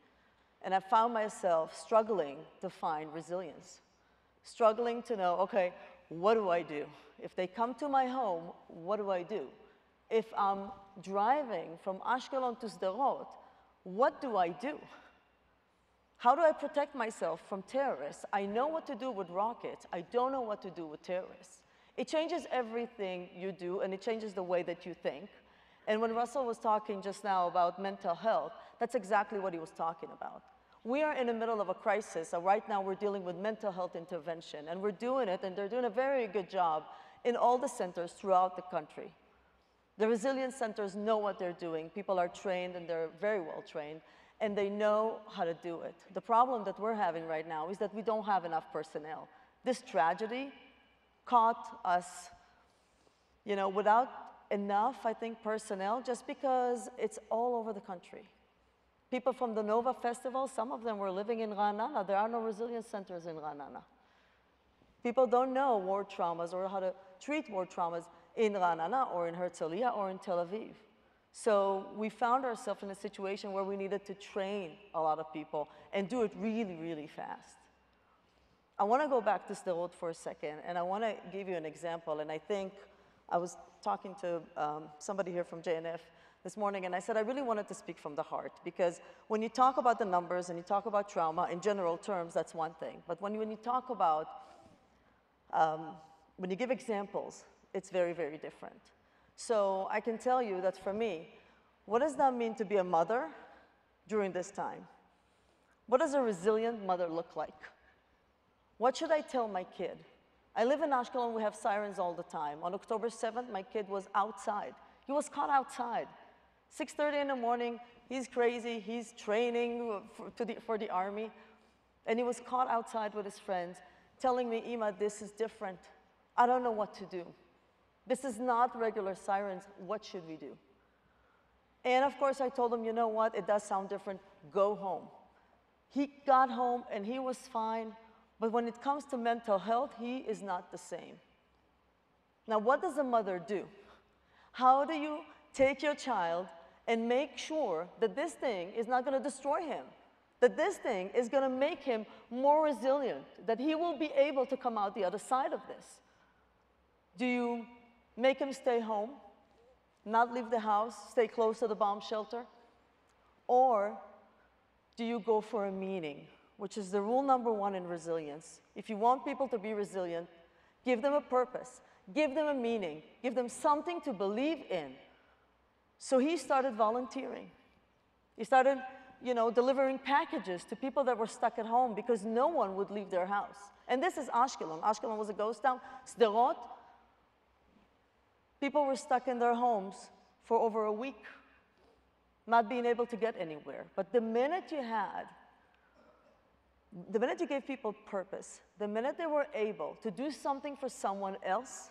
And I found myself struggling to find resilience, struggling to know, okay, what do I do? If they come to my home, what do I do? If I'm driving from Ashkelon to Sderot, what do I do? How do I protect myself from terrorists? I know what to do with rockets. I don't know what to do with terrorists. It changes everything you do, and it changes the way that you think. And when Russell was talking just now about mental health, that's exactly what he was talking about. We are in the middle of a crisis, so right now we're dealing with mental health intervention, and we're doing it, and they're doing a very good job in all the centers throughout the country. The resilience centers know what they're doing. People are trained, and they're very well trained, and they know how to do it. The problem that we're having right now is that we don't have enough personnel. This tragedy caught us, you know, without enough, I think, personnel, just because it's all over the country. People from the Nova Festival, some of them were living in Ranana. There are no resilience centers in Ranana. People don't know war traumas or how to treat war traumas in Ranana or in Herzliya or in Tel Aviv. So we found ourselves in a situation where we needed to train a lot of people and do it really, really fast. I want to go back to Sderot for a second, and I want to give you an example. And I think I was talking to um, somebody here from J N F this morning, and I said I really wanted to speak from the heart, because when you talk about the numbers and you talk about trauma in general terms, that's one thing. But when you, when you talk about, um, when you give examples, it's very, very different. So I can tell you that for me, what does that mean to be a mother during this time? What does a resilient mother look like? What should I tell my kid? I live in Ashkelon, we have sirens all the time. On October seventh, my kid was outside. He was caught outside. six thirty in the morning, he's crazy, he's training for, to the, for the army, and he was caught outside with his friends, telling me, Ima, this is different. I don't know what to do. This is not regular sirens, what should we do? And of course I told him, you know what, it does sound different, go home. He got home and he was fine, but when it comes to mental health, he is not the same. Now what does a mother do? How do you take your child and make sure that this thing is not going to destroy him, that this thing is going to make him more resilient, that he will be able to come out the other side of this? Do you make him stay home, not leave the house, stay close to the bomb shelter? Or do you go for a meeting, which is the rule number one in resilience? If you want people to be resilient, give them a purpose, give them a meaning, give them something to believe in. So he started volunteering. He started, you know, delivering packages to people that were stuck at home because no one would leave their house. And this is Ashkelon. Ashkelon was a ghost town. Sderot, people were stuck in their homes for over a week, not being able to get anywhere. But the minute you had, the minute you gave people purpose, the minute they were able to do something for someone else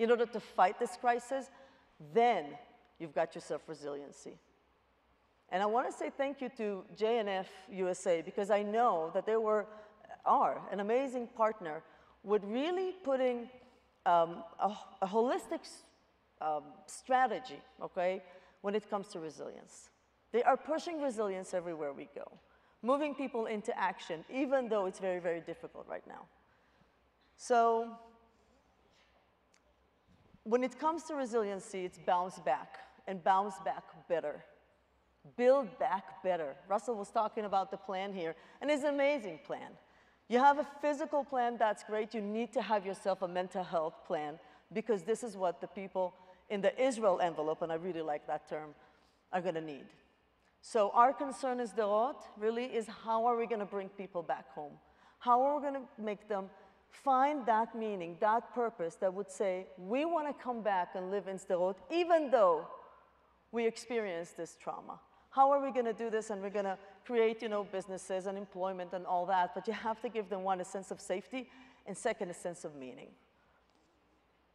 in order to fight this crisis, then you've got yourself resiliency. And I want to say thank you to J N F U S A, because I know that they were, are an amazing partner with really putting um, a, a holistic um, strategy, okay, when it comes to resilience. They are pushing resilience everywhere we go, moving people into action, even though it's very, very difficult right now. So when it comes to resiliency, it's bounce back, and bounce back better. Build back better. Russell was talking about the plan here, and it's an amazing plan. You have a physical plan, that's great. You need to have yourself a mental health plan, because this is what the people in the Israel envelope, and I really like that term, are going to need. So our concern is Sderot, really, is how are we going to bring people back home? How are we going to make them find that meaning, that purpose that would say, we want to come back and live in Sderot, even though we experienced this trauma. how are we going to do this? And we're going to create, you know, businesses and employment and all that. But you have to give them, one, a sense of safety, and second, a sense of meaning.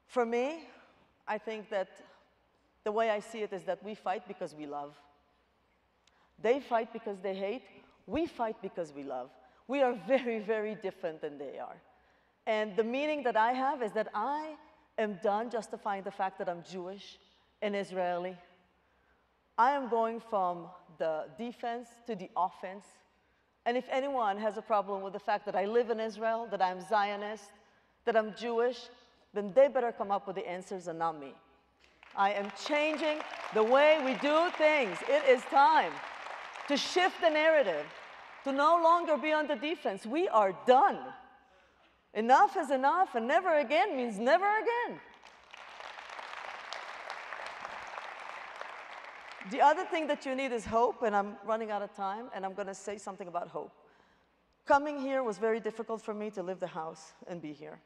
For me, I think that the way I see it is that we fight because we love. They fight because they hate. We fight because we love. We are very, very different than they are. And the meaning that I have is that I am done justifying the fact that I'm Jewish and Israeli. I am going from the defense to the offense. And if anyone has a problem with the fact that I live in Israel, that I'm Zionist, that I'm Jewish, then they better come up with the answers and not me. I am changing the way we do things. It is time to shift the narrative, to no longer be on the defense. We are done. Enough is enough, and never again means never again. The other thing that you need is hope, and I'm running out of time, and I'm going to say something about hope. Coming here was very difficult for me to leave the house and be here.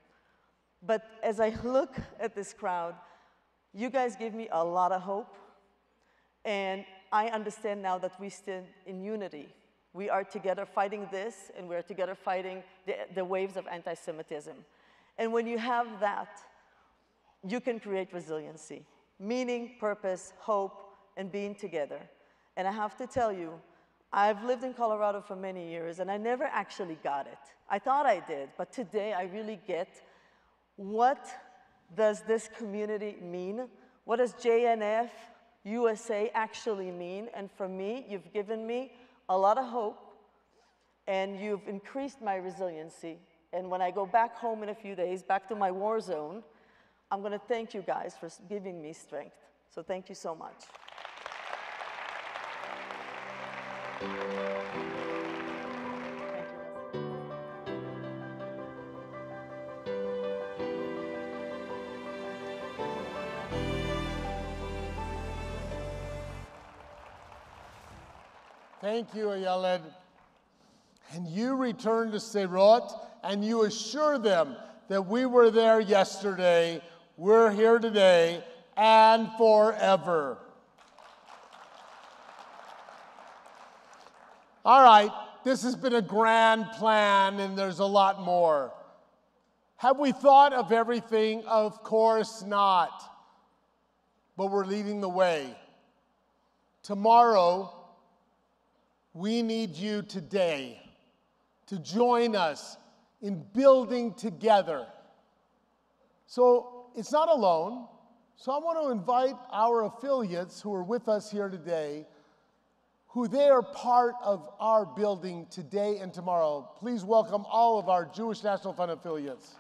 But as I look at this crowd, you guys give me a lot of hope, and I understand now that we stand in unity. We are together fighting this, and we are together fighting the, the waves of anti-Semitism. And when you have that, you can create resiliency, meaning, purpose, hope, and being together. And I have to tell you, I've lived in Colorado for many years, and I never actually got it. I thought I did, but today I really get what does this community mean? What does J N F U S A actually mean? And for me, you've given me a lot of hope, and you've increased my resiliency. And when I go back home in a few days, back to my war zone, I'm going to thank you guys for giving me strength. So thank you so much. Thank you, Yael. And you return to Sderot and you assure them that we were there yesterday, we're here today, and forever. All right, this has been a grand plan, and there's a lot more. Have we thought of everything? Of course not. But we're leading the way. Tomorrow, we need you today to join us in building together. So it's not alone. So I want to invite our affiliates who are with us here today, who they are part of our building today and tomorrow. Please welcome all of our Jewish National Fund affiliates.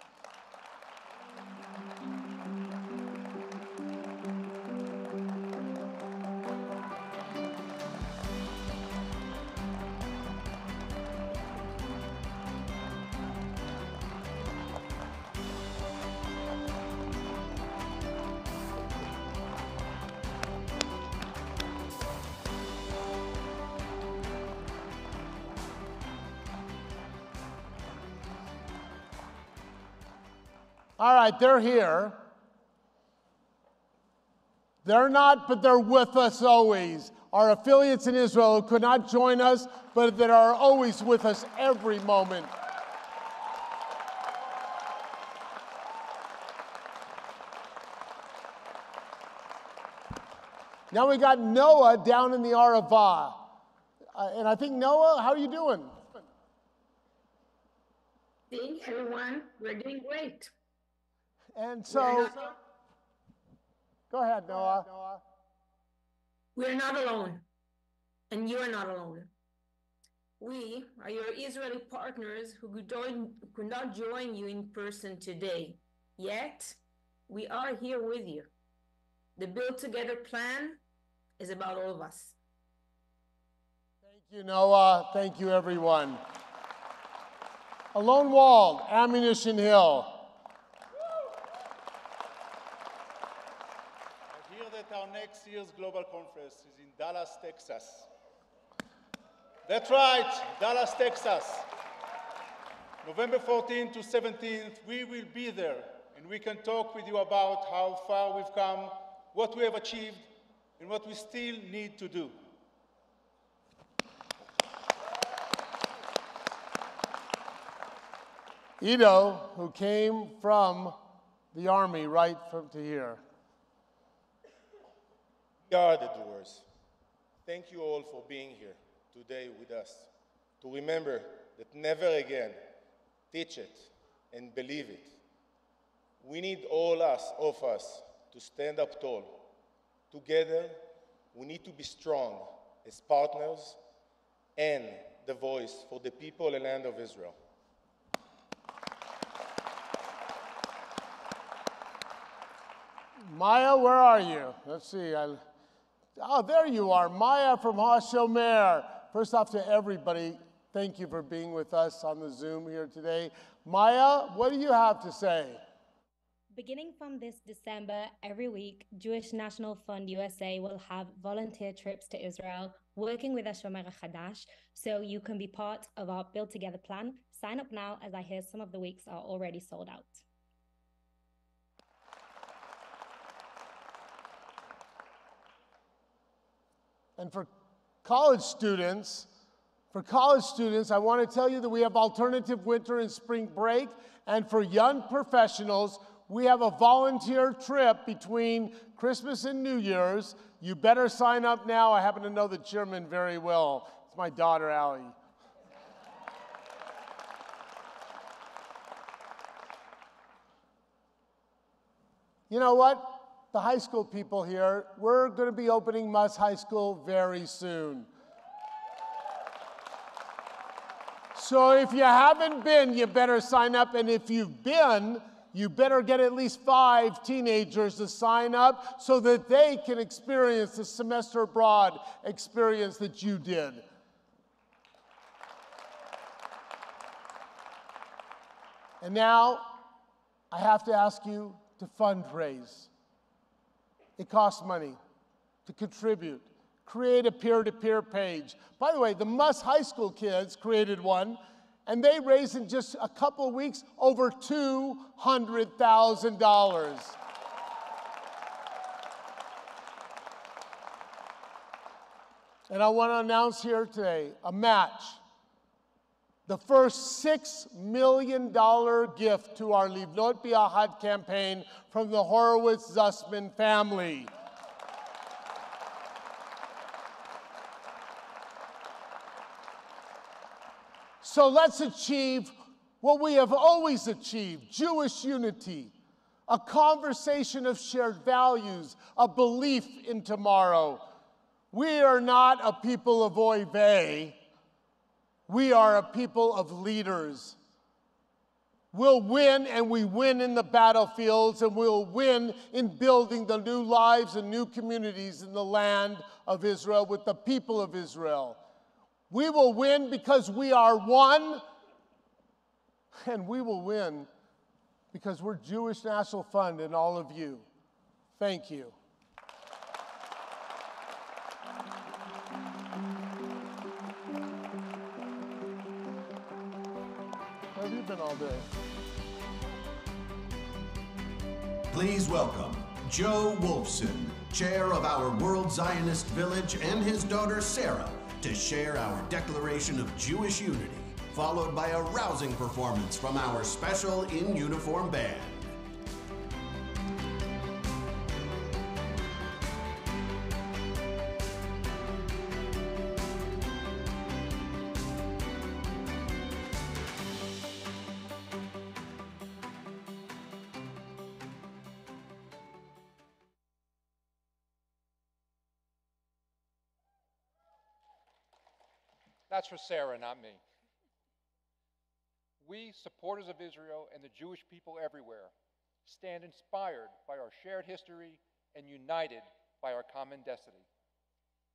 All right, they're here. They're not, but they're with us always. Our affiliates in Israel who could not join us, but that are always with us every moment. Now we got Noah down in the Arava. Uh, and I think, Noah, how are you doing? Hey, everyone. We're doing great. And so, go ahead, Noah. We're not alone, and you are not alone. We are your Israeli partners who could, join, could not join you in person today, yet we are here with you. The Build Together plan is about all of us. Thank you, Noah. Thank you, everyone. Alone Walled, Ammunition Hill. Our next year's global conference is in Dallas, Texas. That's right, Dallas, Texas. November fourteenth to seventeenth, we will be there, and we can talk with you about how far we've come, what we have achieved, and what we still need to do. Ido, who came from the army right from to here. We are the doers. Thank you all for being here today with us, to remember that never again, teach it and believe it. We need all us, of us to stand up tall. Together, we need to be strong as partners and the voice for the people and land of Israel. Maya, where are you? Let's see. I, oh, there you are. Maya from Hashomer. First off to everybody, thank you for being with us on the Zoom here today. Maya, what do you have to say? Beginning from this December, every week, Jewish National Fund-U S A will have volunteer trips to Israel, working with Hashomer HaChadash, so you can be part of our Build Together plan. Sign up now, as I hear some of the weeks are already sold out. And for college students, for college students, I want to tell you that we have alternative winter and spring break. And for young professionals, we have a volunteer trip between Christmas and New Year's. You better sign up now. I happen to know the chairman very well. It's my daughter, Allie. You know what? The high school people here, we're going to be opening Muss High School very soon. So if you haven't been, you better sign up. And if you've been, you better get at least five teenagers to sign up so that they can experience the semester abroad experience that you did. And now I have to ask you to fundraise. It costs money to contribute. Create a peer-to-peer page. By the way, the Muss High School kids created one, and they raised in just a couple of weeks over two hundred thousand dollars. And I want to announce here today a match. The first six million dollars gift to our Livnot B'Yachad campaign from the Horowitz-Zussman family. So let's achieve what we have always achieved, Jewish unity, a conversation of shared values, a belief in tomorrow. We are not a people of oy vey. We are a people of leaders. We'll win, and we win in the battlefields, and we'll win in building the new lives and new communities in the land of Israel with the people of Israel. We will win because we are one, and we will win because we're Jewish National Fund and all of you. Thank you. Where have you been all day? Please welcome Joe Wolfson, chair of our World Zionist Village, and his daughter Sarah, to share our Declaration of Jewish Unity, followed by a rousing performance from our special in-uniform band. That's for Sarah, not me. We, supporters of Israel and the Jewish people everywhere, stand inspired by our shared history and united by our common destiny.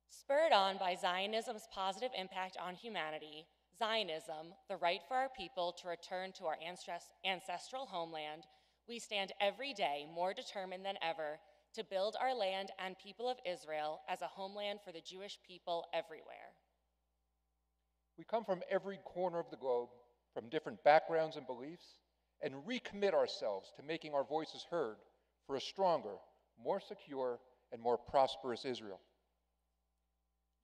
Spurred on by Zionism's positive impact on humanity, Zionism, the right for our people to return to our ancestral homeland, we stand every day more determined than ever to build our land and people of Israel as a homeland for the Jewish people everywhere. We come from every corner of the globe, from different backgrounds and beliefs, and recommit ourselves to making our voices heard for a stronger, more secure, and more prosperous Israel.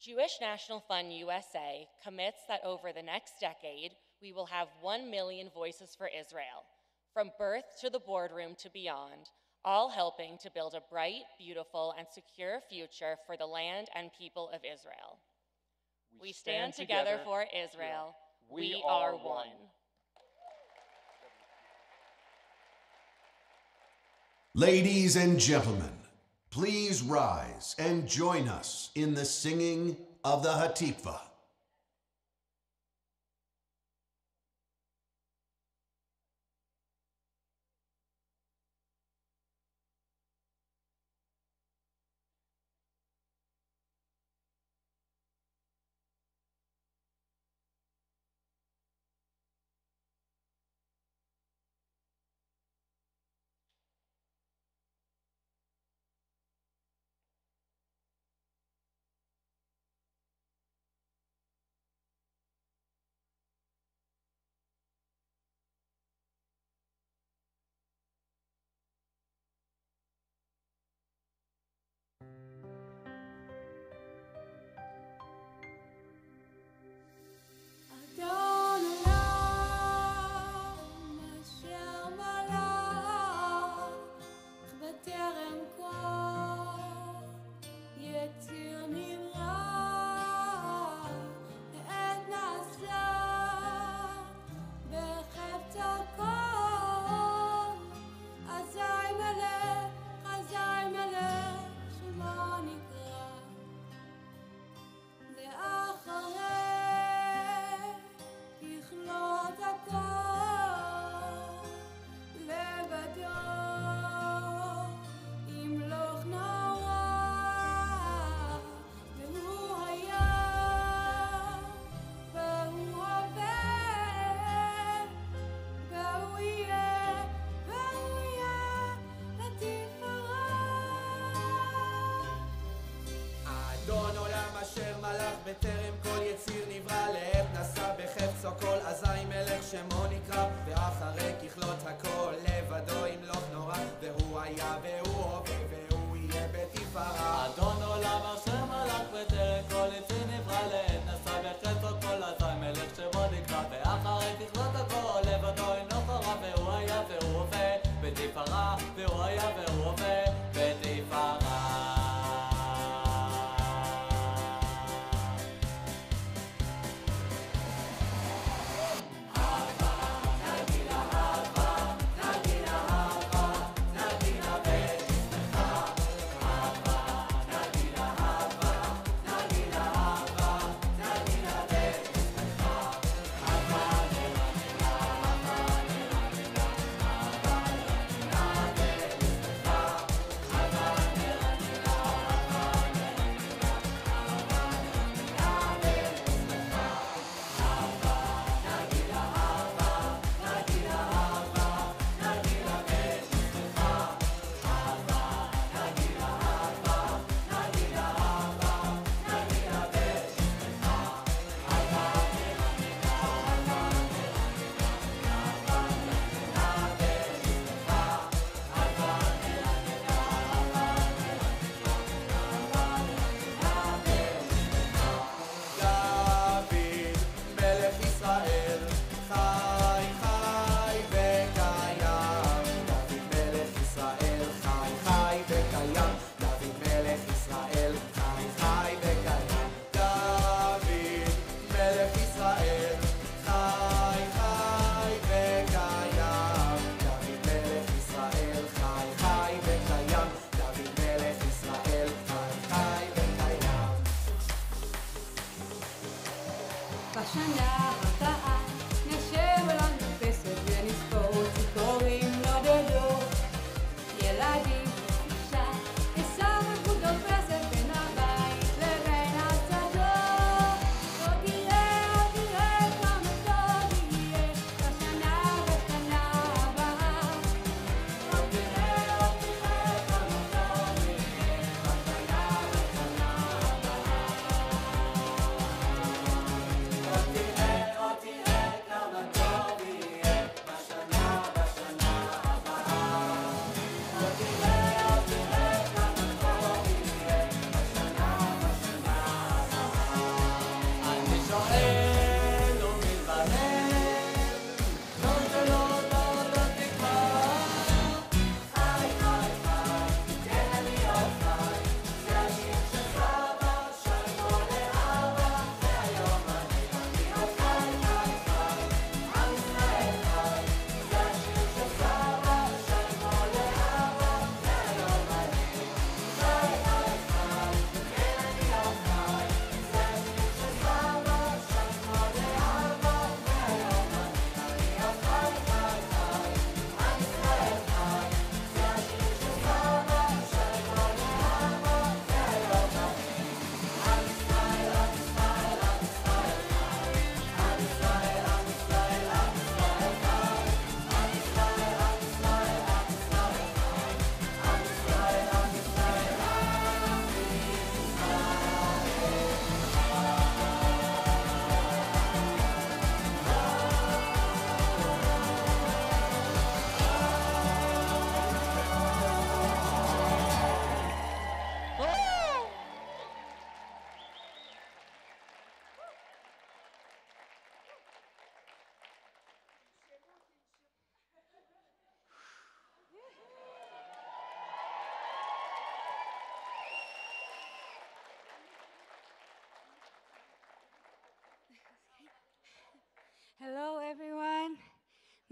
Jewish National Fund-U S A commits that over the next decade, we will have one million voices for Israel, from birth to the boardroom to beyond, all helping to build a bright, beautiful, and secure future for the land and people of Israel. We, we stand, stand together, together for Israel. Yeah. We, we are, are one. one. Ladies and gentlemen, please rise and join us in the singing of the Hatikvah.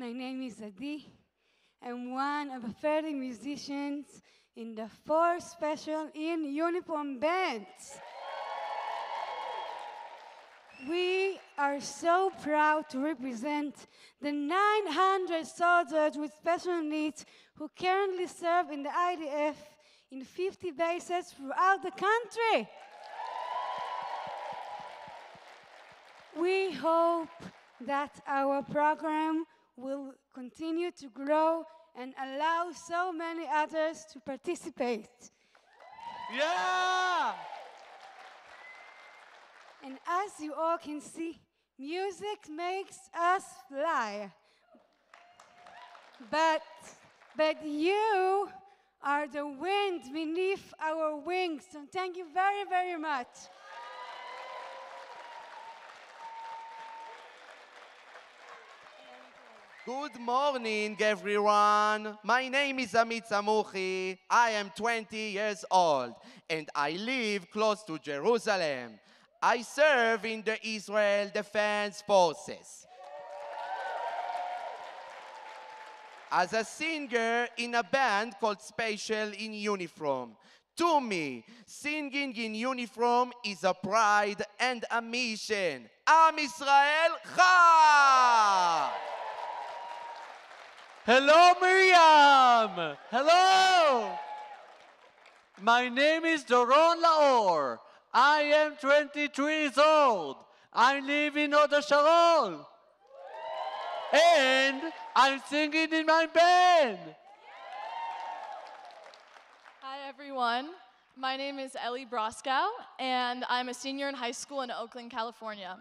My name is Adi. I'm one of thirty musicians in the four special in uniform bands. We are so proud to represent the nine hundred soldiers with special needs who currently serve in the I D F in fifty bases throughout the country. We hope that our program will continue to grow and allow so many others to participate. Yeah! And as you all can see, music makes us fly. But, but you are the wind beneath our wings. So thank you very, very much. Good morning, everyone. My name is Amit Samuchi. I am twenty years old, and I live close to Jerusalem. I serve in the Israel Defense Forces as a singer in a band called Spatial in Uniform. To me, singing in uniform is a pride and a mission. Am Israel Chai! Hello, Miriam! Hello! My name is Doron Laor. I am twenty-three years old. I live in Oda Sharon. And I'm singing in my band. Hi, everyone. My name is Ellie Broskow, and I'm a senior in high school in Oakland, California.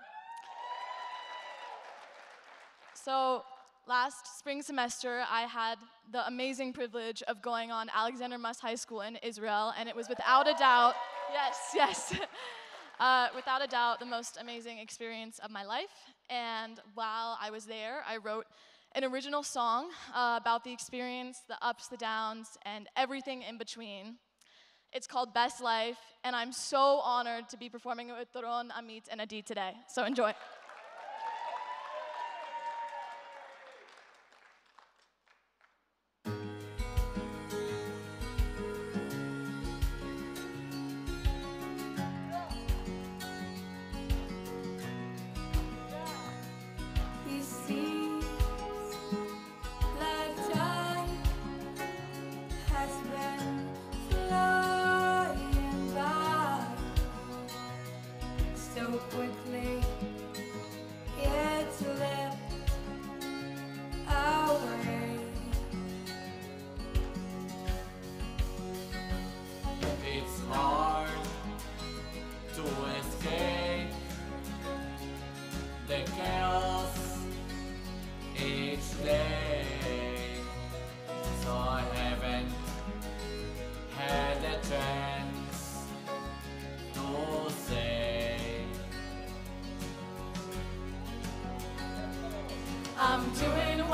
So last spring semester, I had the amazing privilege of going on Alexander Muss High School in Israel, and it was without a doubt Yes, yes. Uh, without a doubt, the most amazing experience of my life. And while I was there, I wrote an original song uh, about the experience, the ups, the downs, and everything in between. It's called Best Life, and I'm so honored to be performing it with Doron, Amit, and Adi today. So enjoy. I'm doing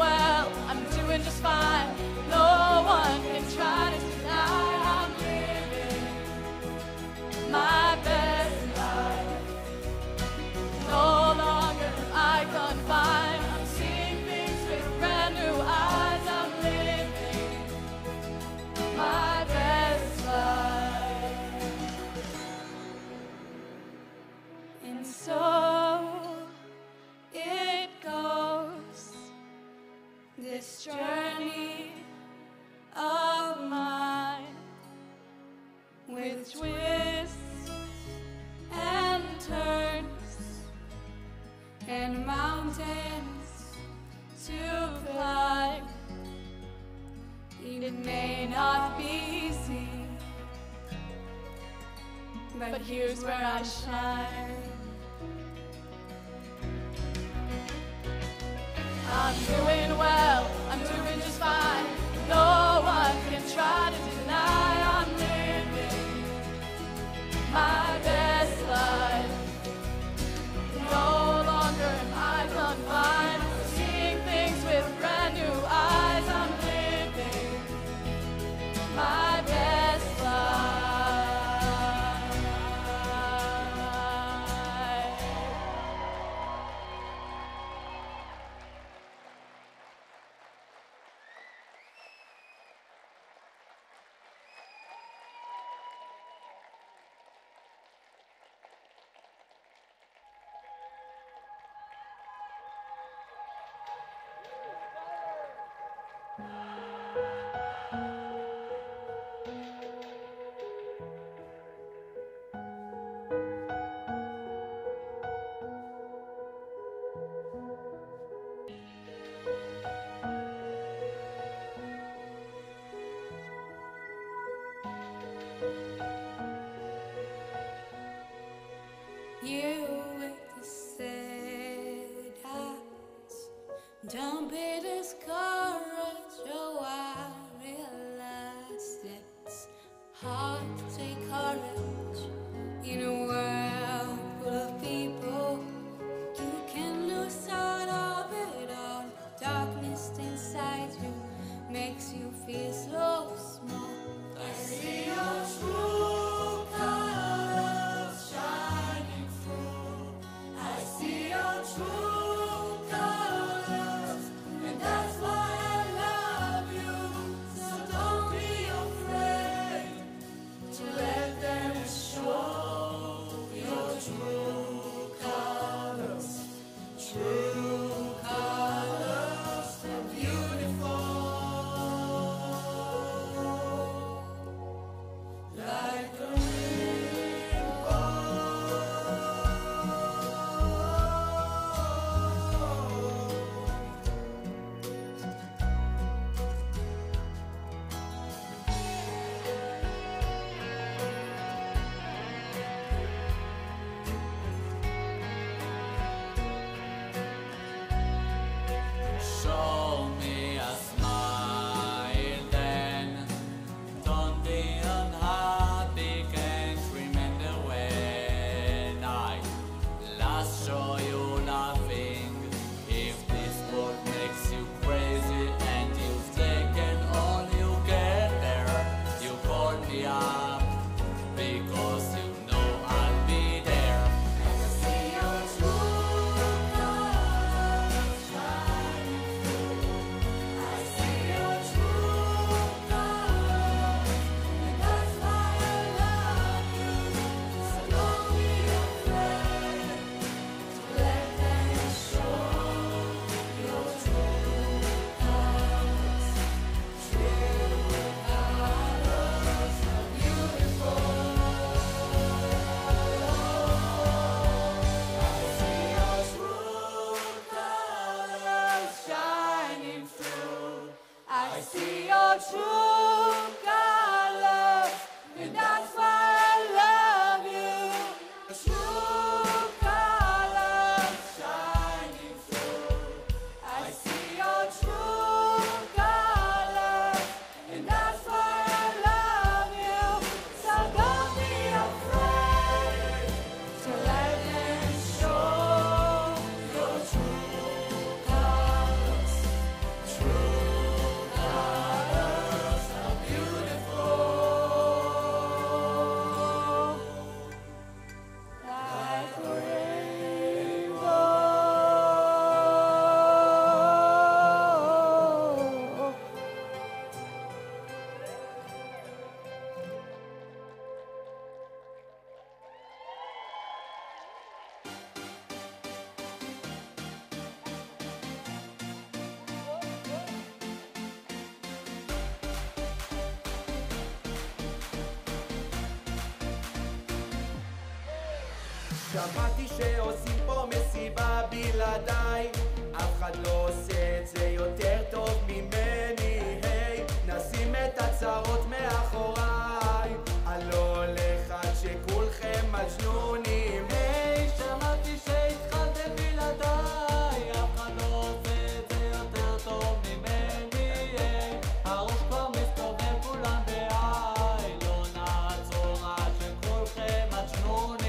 well, I'm doing just fine. this journey of mine with twists and turns and mountains to climb. It may not be easy, but here's where I shine. I'm doing well, I'm doing just fine. No one can try to deny I'm living my best life. No longer am I confined, seeing things with brand new eyes. I'm living my best שמעתי שעושים פה מסיבה בלעדיי, אף אחד לא עושה את זה יותר טוב ממני, היי, נשים את הצרות מאחוריי, הלא לך שכולכם מג'נונים, היי, שמעתי שהתחלתם בלעדיי, אף אחד לא עושה את זה יותר טוב ממני, היי, הראש כבר מסתובב כולם בעיי, לא נעצור עד שכולכם מג'נונים.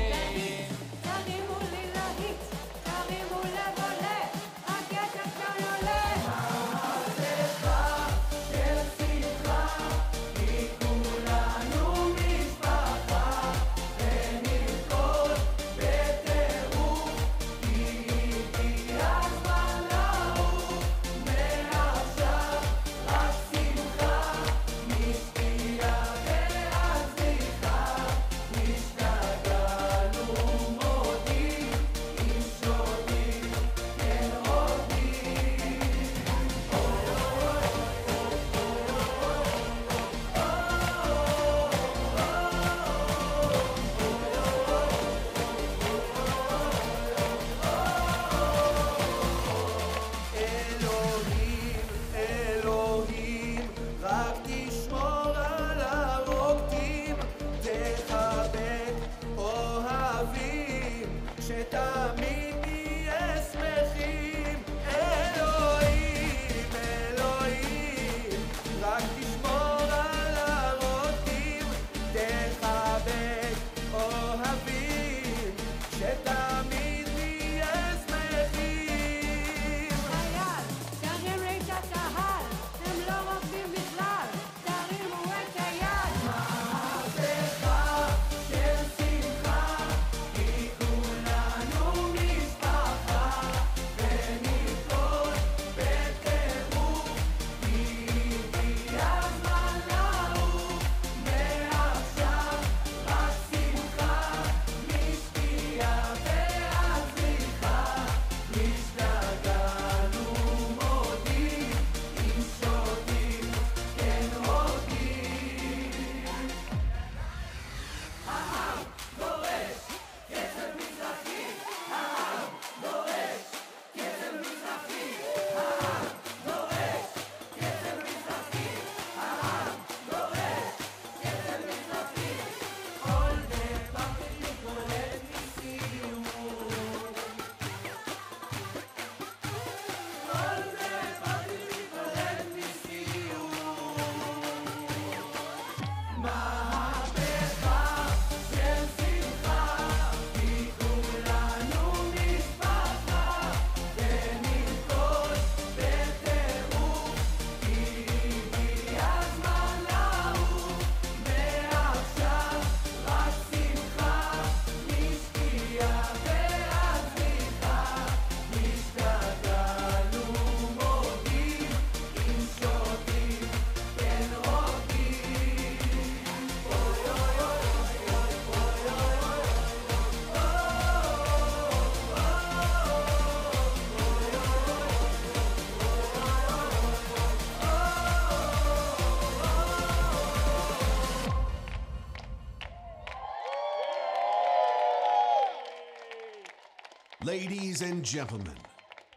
Ladies and gentlemen,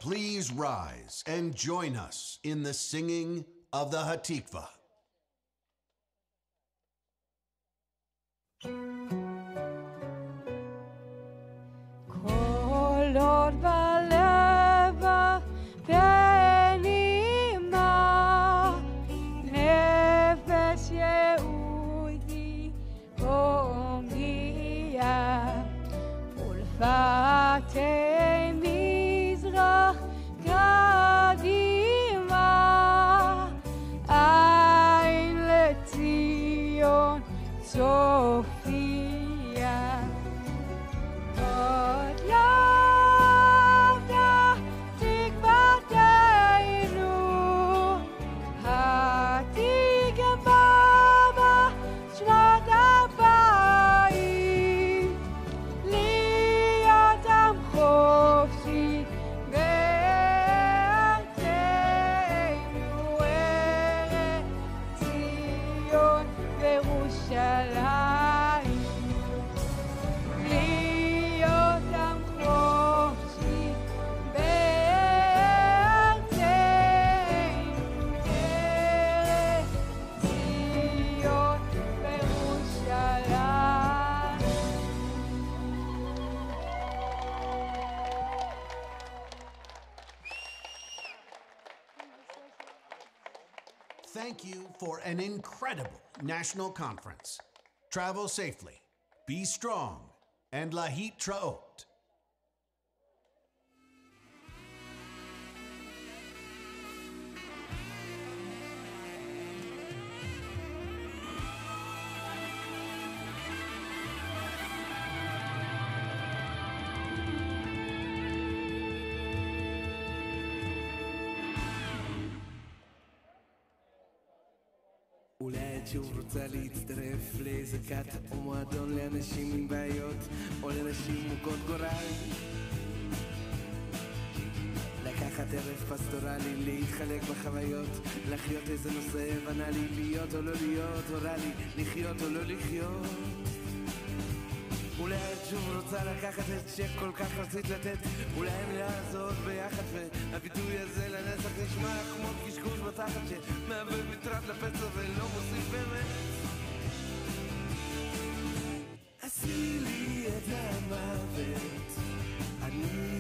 please rise and join us in the singing of the Hatikvah. Sophia, God love. thank you for an incredible national conference. Travel safely, be strong, and lahit traot. שוב רוצה להצטרף לזקת או מועדון לאנשים עם בעיות או לנשים מוכות גורל לקחת ערב פסטורלי, להתחלק בחוויות לחיות איזה נושא הבנה לי להיות או לא להיות, הורה לי לחיות או לא לחיות אולי את שוב רוצה לקחת את שכל כך רצית לתת אולי המילה הזאת ביחד והביטוי הזה לנצח נשמע כמו קשקוש בתחת שמעבד מטרד לפצע ולא מוסיף באמת עשי לי את המוות אני